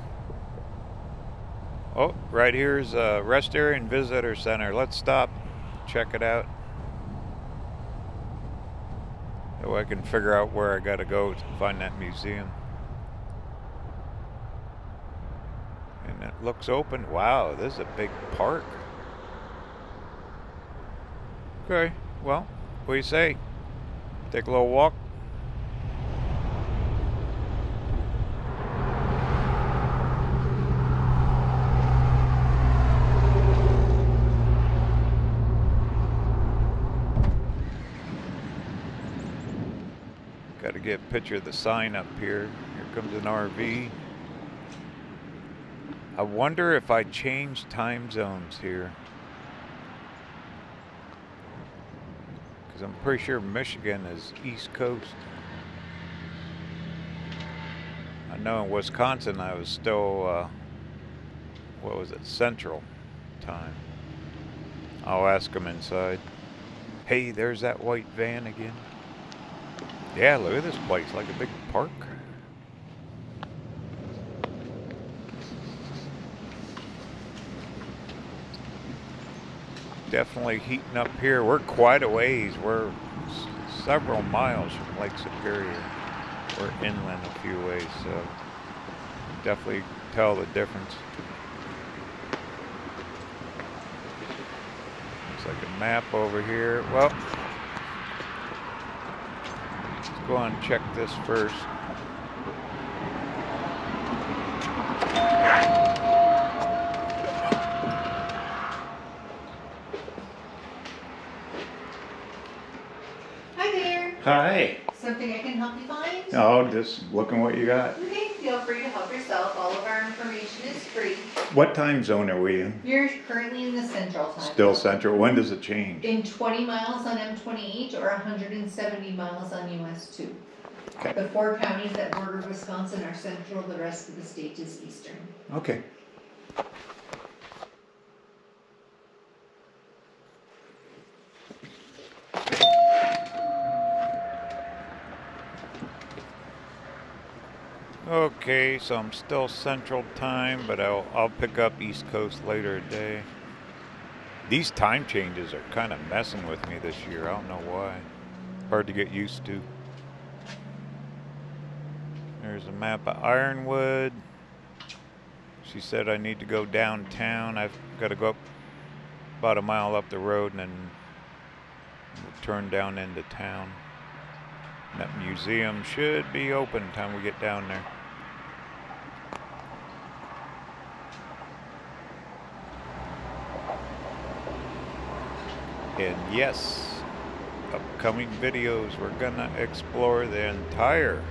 Oh, right here is a rest area and visitor center. Let's stop, check it out. So I can figure out where I gotta go to find that museum. And it looks open. Wow, this is a big park. Okay, well, what do you say? Take a little walk. Get a picture of the sign up here. Here comes an RV. I wonder if I change time zones here, because I'm pretty sure Michigan is East Coast. I know in Wisconsin I was still what was it, Central time. I'll ask them inside. Hey, there's that white van again. Yeah, look at this place, like a big park. Definitely heating up here. We're quite a ways. We're several miles from Lake Superior. We're inland a few ways, so definitely tell the difference. Looks like a map over here. Well, go on and check this first. Hi there. Hi. Something I can help you find? Oh, just looking what you got. Okay, feel free to help yourself. All of our information is free. What time zone are we in? You're currently in the Central time. Still Central. When does it change? In 20 miles on M28 or 170 miles on US 2. Okay. The 4 counties that border Wisconsin are Central. The rest of the state is Eastern. Okay. Okay, so I'm still Central Time, but I'll pick up East Coast later today. These time changes are kind of messing with me this year. I don't know why. Hard to get used to. There There's a map of Ironwood. She said I need to go downtown. I've got to go up about a mile up the road and then we'll turn down into town. And that museum should be open by the time we get down there. And yes, upcoming videos, we're gonna explore the entire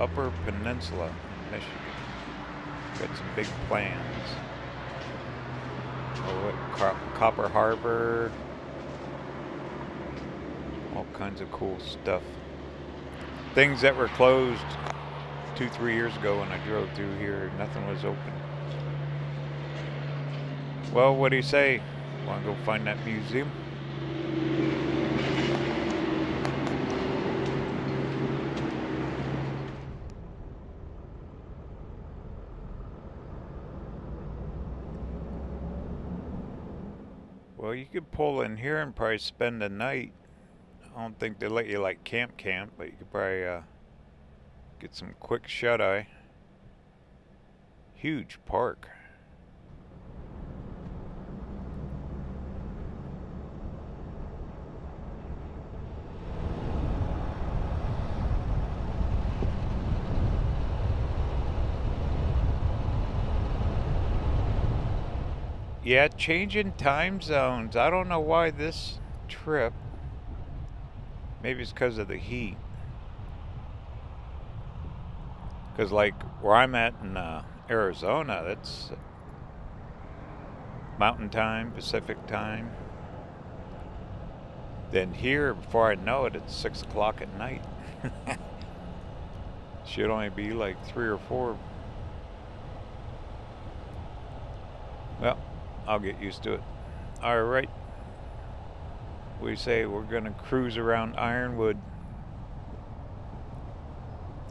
Upper Peninsula in Michigan. Got some big plans. Copper Harbor, all kinds of cool stuff. Things that were closed 2-3 years ago when I drove through here, nothing was open. Well, what do you say? Want to go find that museum? Well, you could pull in here and probably spend the night. I don't think they let you like camp, but you could probably get some quick shut-eye. Huge park. Yeah, changing time zones. I don't know why this trip. Maybe it's because of the heat. Because, like, where I'm at in Arizona, that's mountain time, Pacific time. Then here, before I know it, it's 6 o'clock at night. Should only be like 3 or 4. Well, I'll get used to it. All right. We say we're going to cruise around Ironwood.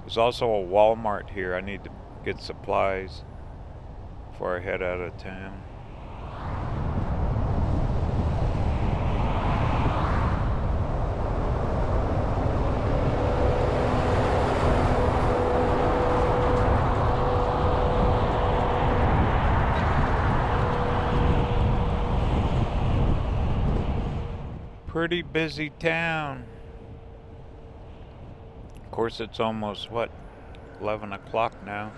There's also a Walmart here. I need to get supplies before I head out of town. Pretty busy town. Of course, it's almost, what, 11 o'clock now.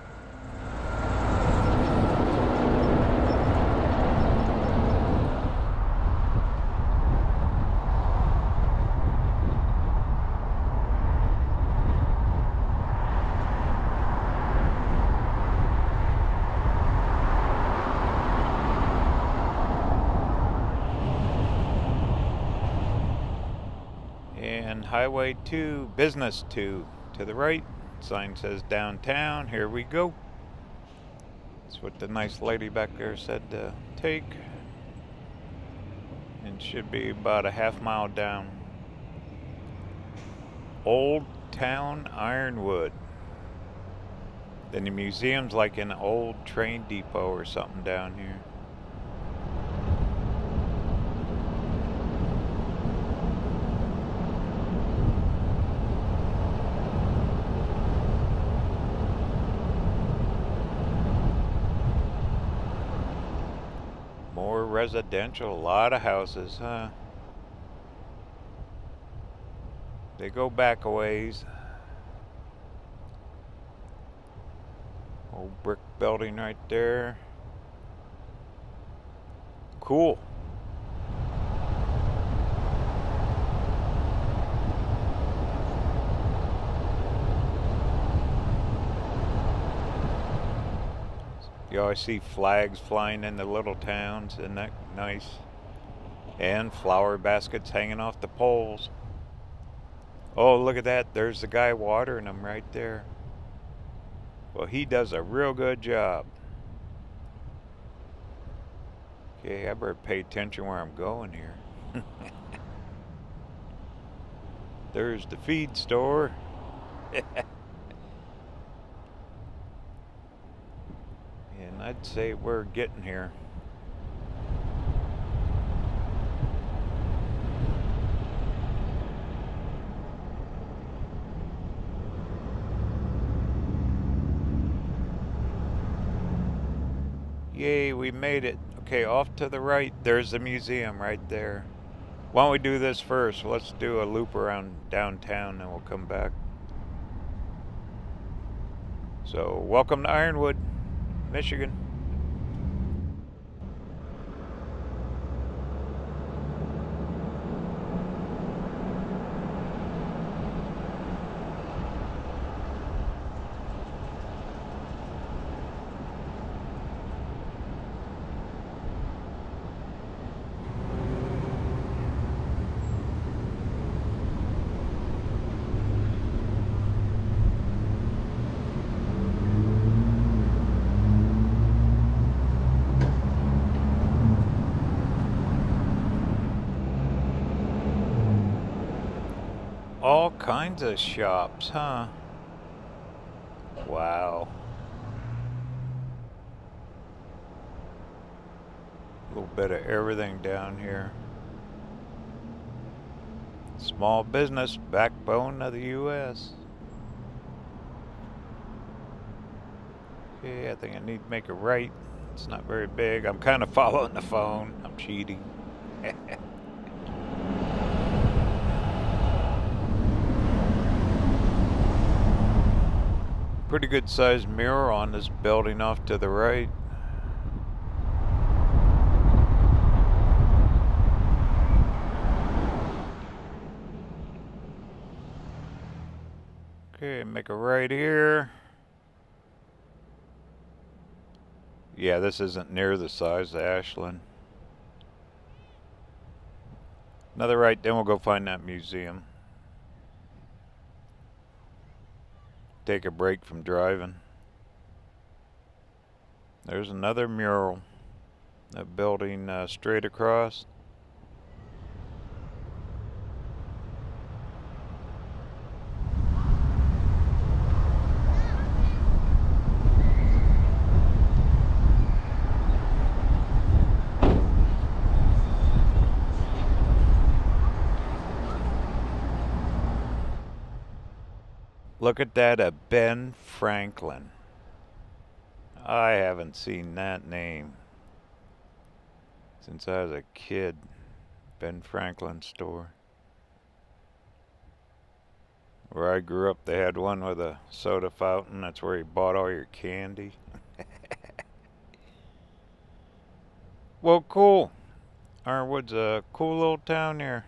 Highway 2, Business 2, to the right. Sign says downtown. Here we go. That's what the nice lady back there said to take. And should be about a half mile down. Old Town Ironwood. Then the museum's like an old train depot or something down here. Residential, a lot of houses, huh? They go back a ways. Old brick building right there. Cool. You always see flags flying in the little towns. Isn't that nice? And flower baskets hanging off the poles. Oh, look at that. There's the guy watering them right there. Well, he does a real good job. Okay, I better pay attention where I'm going here. There's the feed store. I'd say we're getting here. Yay, we made it. Okay, off to the right, there's the museum right there. Why don't we do this first? Let's do a loop around downtown and we'll come back. So, welcome to Ironwood, Michigan. All kinds of shops, huh? Wow. A little bit of everything down here. Small business, backbone of the U.S. Okay, I think I need to make a right. It's not very big. I'm kind of following the phone. I'm cheating. Pretty good sized mirror on this building off to the right. Okay, make a right here. Yeah, this isn't near the size of Ashland. Another right, then we'll go find that museum. Take a break from driving. There's another mural. That building straight across. Look at that, a Ben Franklin. I haven't seen that name since I was a kid. Ben Franklin store. Where I grew up, they had one with a soda fountain. That's where you bought all your candy. Well, cool. Ironwood's a cool little town here.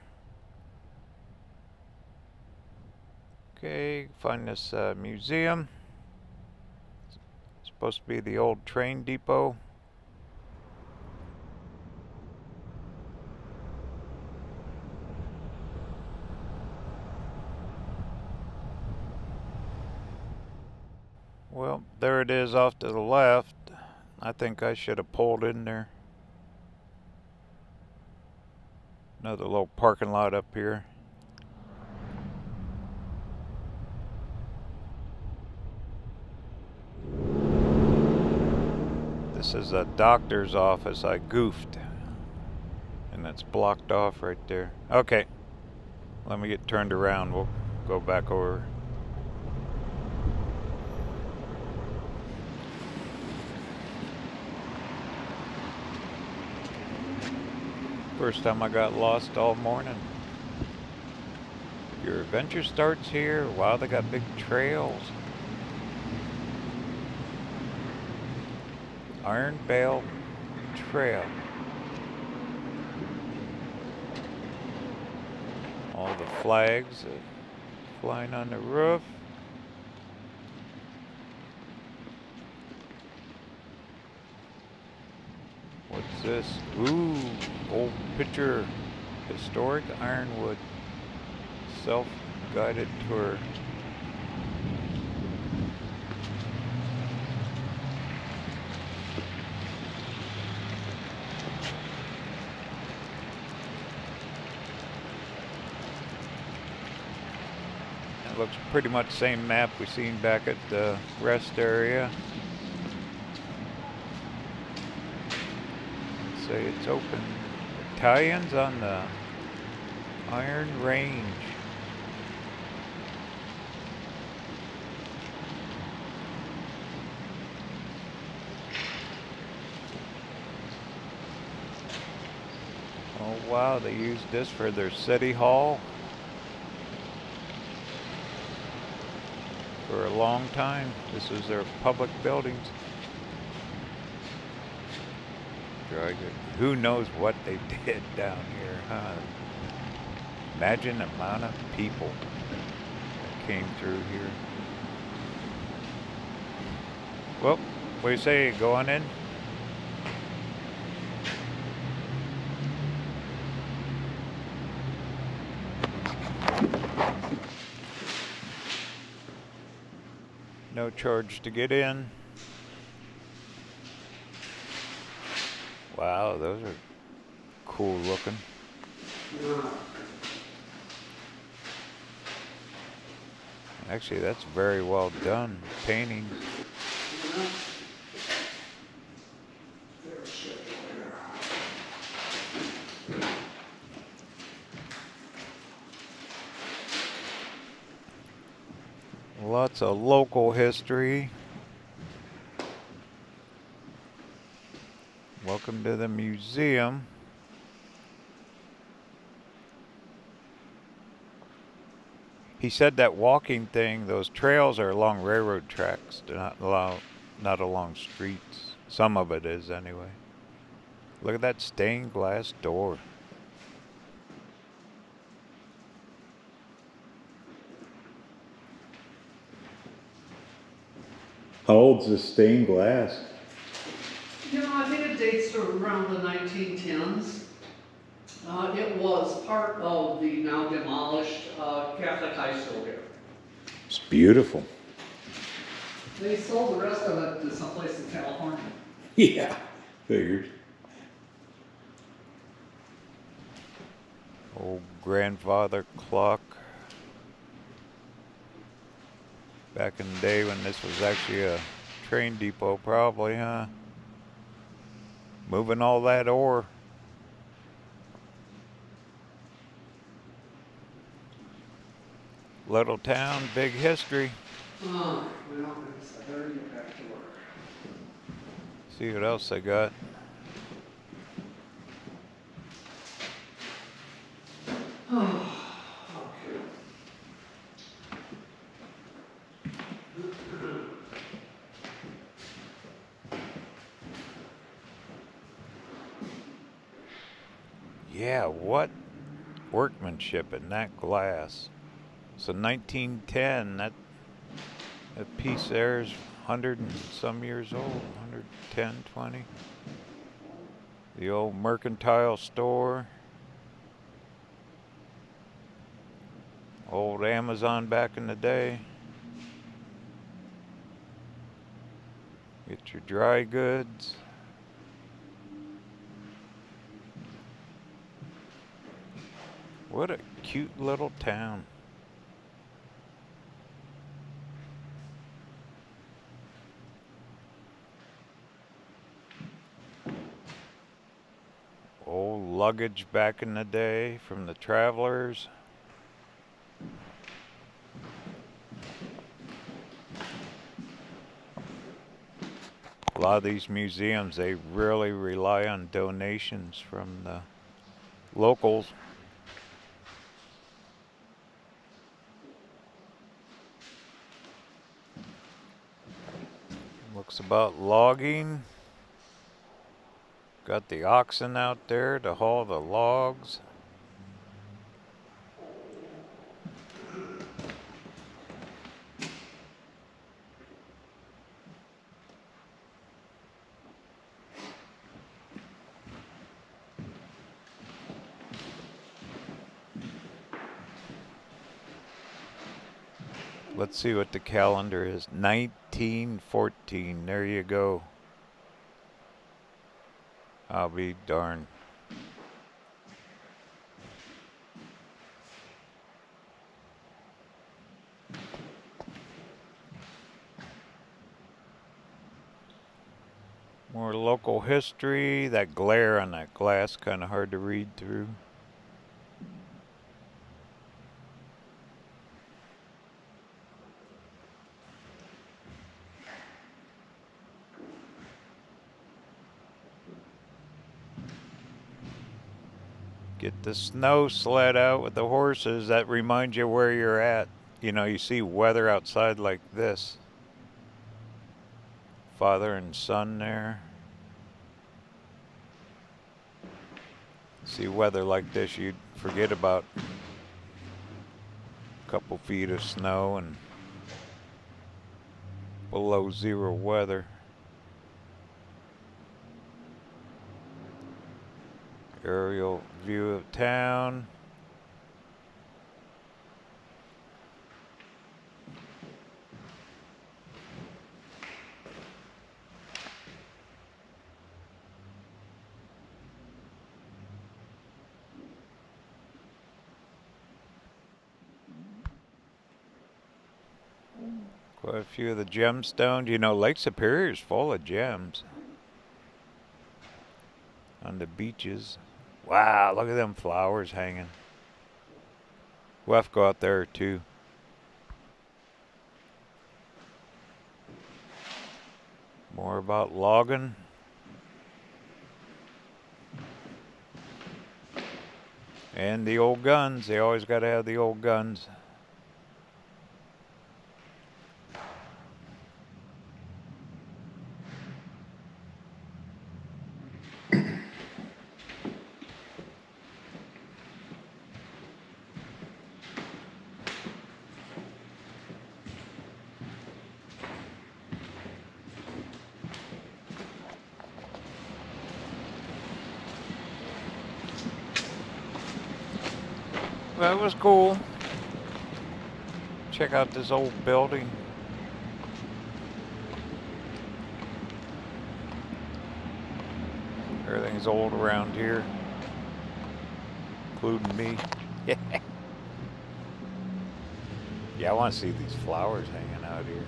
Okay, find this museum. It's supposed to be the old train depot. Well, there it is off to the left. I think I should have pulled in there. Another little parking lot up here. This is a doctor's office. I goofed. And that's blocked off right there. Okay. Let me get turned around. We'll go back over. First time I got lost all morning. Your adventure starts here. Wow, they got big trails. Iron Bale Trail. All the flags flying on the roof. What's this? Ooh, old picture. Historic Ironwood. Self-guided tour. Looks pretty much same map we seen back at the rest area. Let's say it's open. Italians on the Iron Range. Wow, they used this for their city hall for a long time. This is their public buildings. Who knows what they did down here, huh? Imagine the amount of people that came through here. Well, what do you say? Go on in. No charge to get in. Wow, those are cool looking. Actually, that's very well done painting. Lots of local history. Welcome to the museum. He said that walking thing, those trails are along railroad tracks, not along streets. Some of it is anyway. Look at that stained glass door. How old's the stained glass? You know, I think it dates from around the 1910s. It was part of the now demolished Catholic high school here. It's beautiful. They sold the rest of it to someplace in California. Yeah, figured. Old grandfather clock. Back in the day when this was actually a train depot, probably, huh? Moving all that ore. Little town, big history. Oh, well, it's a dirty back to work. See what else they got. Oh. Yeah, what workmanship in that glass. So 1910, that piece there is 100 and some years old, 110, 20. The old mercantile store. Old Amazon back in the day. Get your dry goods. What a cute little town. Old luggage back in the day from the travelers. A lot of these museums, they really rely on donations from the locals. Looks about logging. Got the oxen out there to haul the logs. Let's see what the calendar is. 1914. There you go. I'll be darned. More local history. That glare on that glass kind of hard to read through. Get the snow sled out with the horses. That reminds you where you're at. You know, you see weather outside like this. Father and son there. See weather like this, you'd forget about a couple feet of snow and below zero weather. Aerial view of town. Quite a few of the gemstones. You know, Lake Superior is full of gems. On the beaches. Wow, look at them flowers hanging. We'll have to go out there too. More about logging. And the old guns. They always got to have the old guns. That was cool. Check out this old building. Everything's old around here, including me. Yeah, I want to see these flowers hanging out here.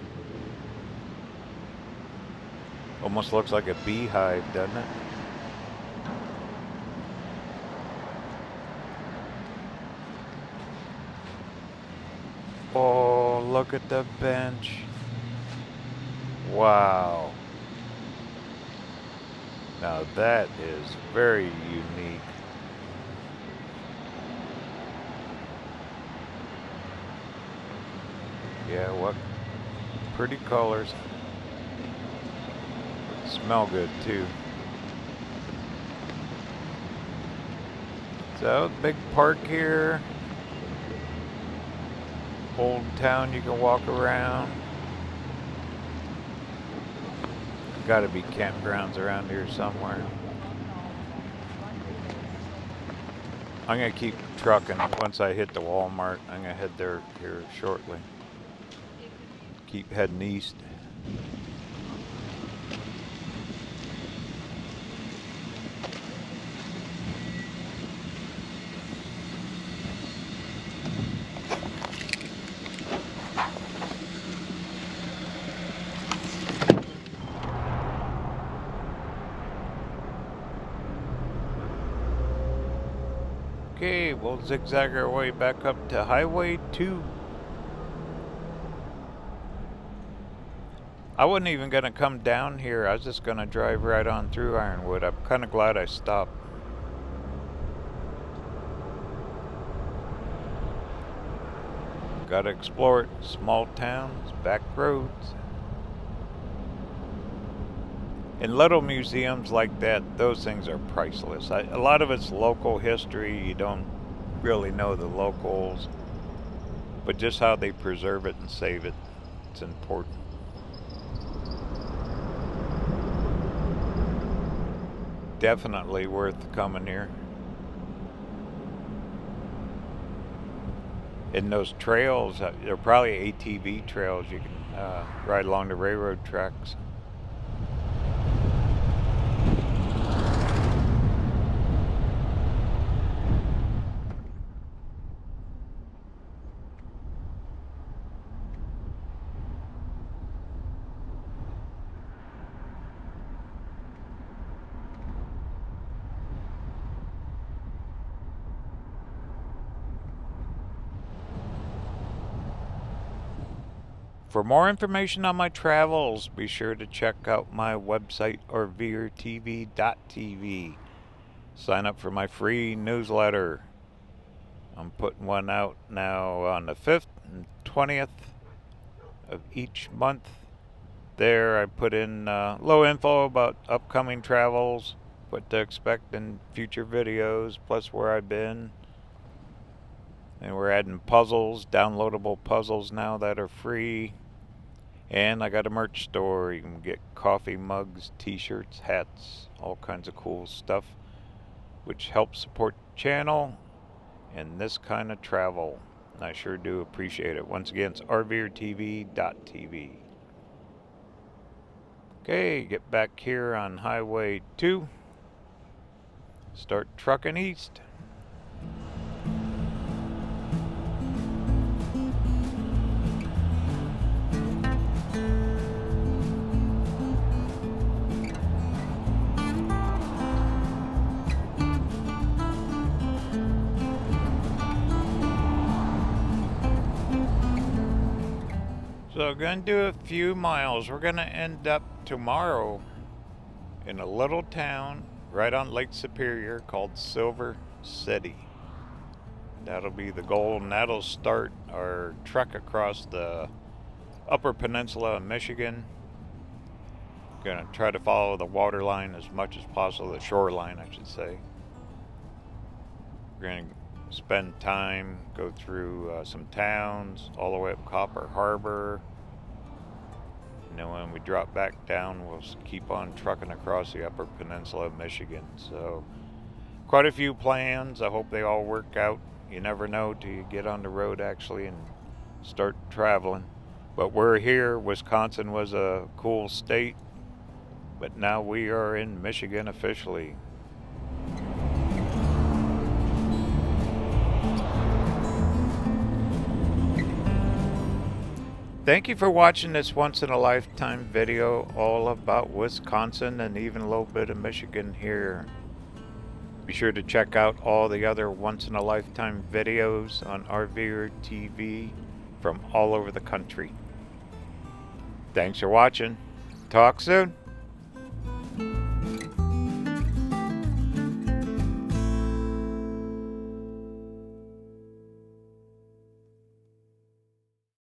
Almost looks like a beehive, doesn't it? Oh, look at the bench. Wow. Now that is very unique. Yeah, what pretty colors. Smell good too. So, big park here. Old town you can walk around. Gotta be campgrounds around here somewhere. I'm gonna keep trucking. Once I hit the Walmart, I'm gonna head there here shortly. Keep heading east. We'll zigzag our way back up to Highway 2. I wasn't even going to come down here. I was just going to drive right on through Ironwood. I'm kind of glad I stopped. Got to explore it. Small towns, back roads. And little museums like that, those things are priceless. A lot of it's local history. You don't really know the locals, but just how they preserve it and save it, it's important. Definitely worth coming here. And those trails, they're probably ATV trails. You can ride along the railroad tracks. For more information on my travels, be sure to check out my website, rvertv.tv. Sign up for my free newsletter. I'm putting one out now on the 5th and 20th of each month. There I put in low info about upcoming travels, what to expect in future videos, plus where I've been. And we're adding puzzles, downloadable puzzles now that are free. And I got a merch store. You can get coffee mugs, t-shirts, hats, all kinds of cool stuff, which helps support the channel and this kind of travel. And I sure do appreciate it. Once again, it's rvertv.tv. Okay, get back here on Highway 2. Start trucking east. So I'm going to do a few miles. We're going to end up tomorrow in a little town right on Lake Superior called Silver City. That'll be the goal, and that'll start our trek across the Upper Peninsula of Michigan. Going to try to follow the water line as much as possible, the shoreline I should say. We're going to spend time, go through some towns, all the way up Copper Harbor. And then when we drop back down, we'll keep on trucking across the Upper Peninsula of Michigan. So quite a few plans. I hope they all work out. You never know till you get on the road actually and start traveling. But we're here. Wisconsin was a cool state, but now we are in Michigan officially. Thank you for watching this once-in-a-lifetime video all about Wisconsin and even a little bit of Michigan here. Be sure to check out all the other once-in-a-lifetime videos on rvertv from all over the country. Thanks for watching. Talk soon.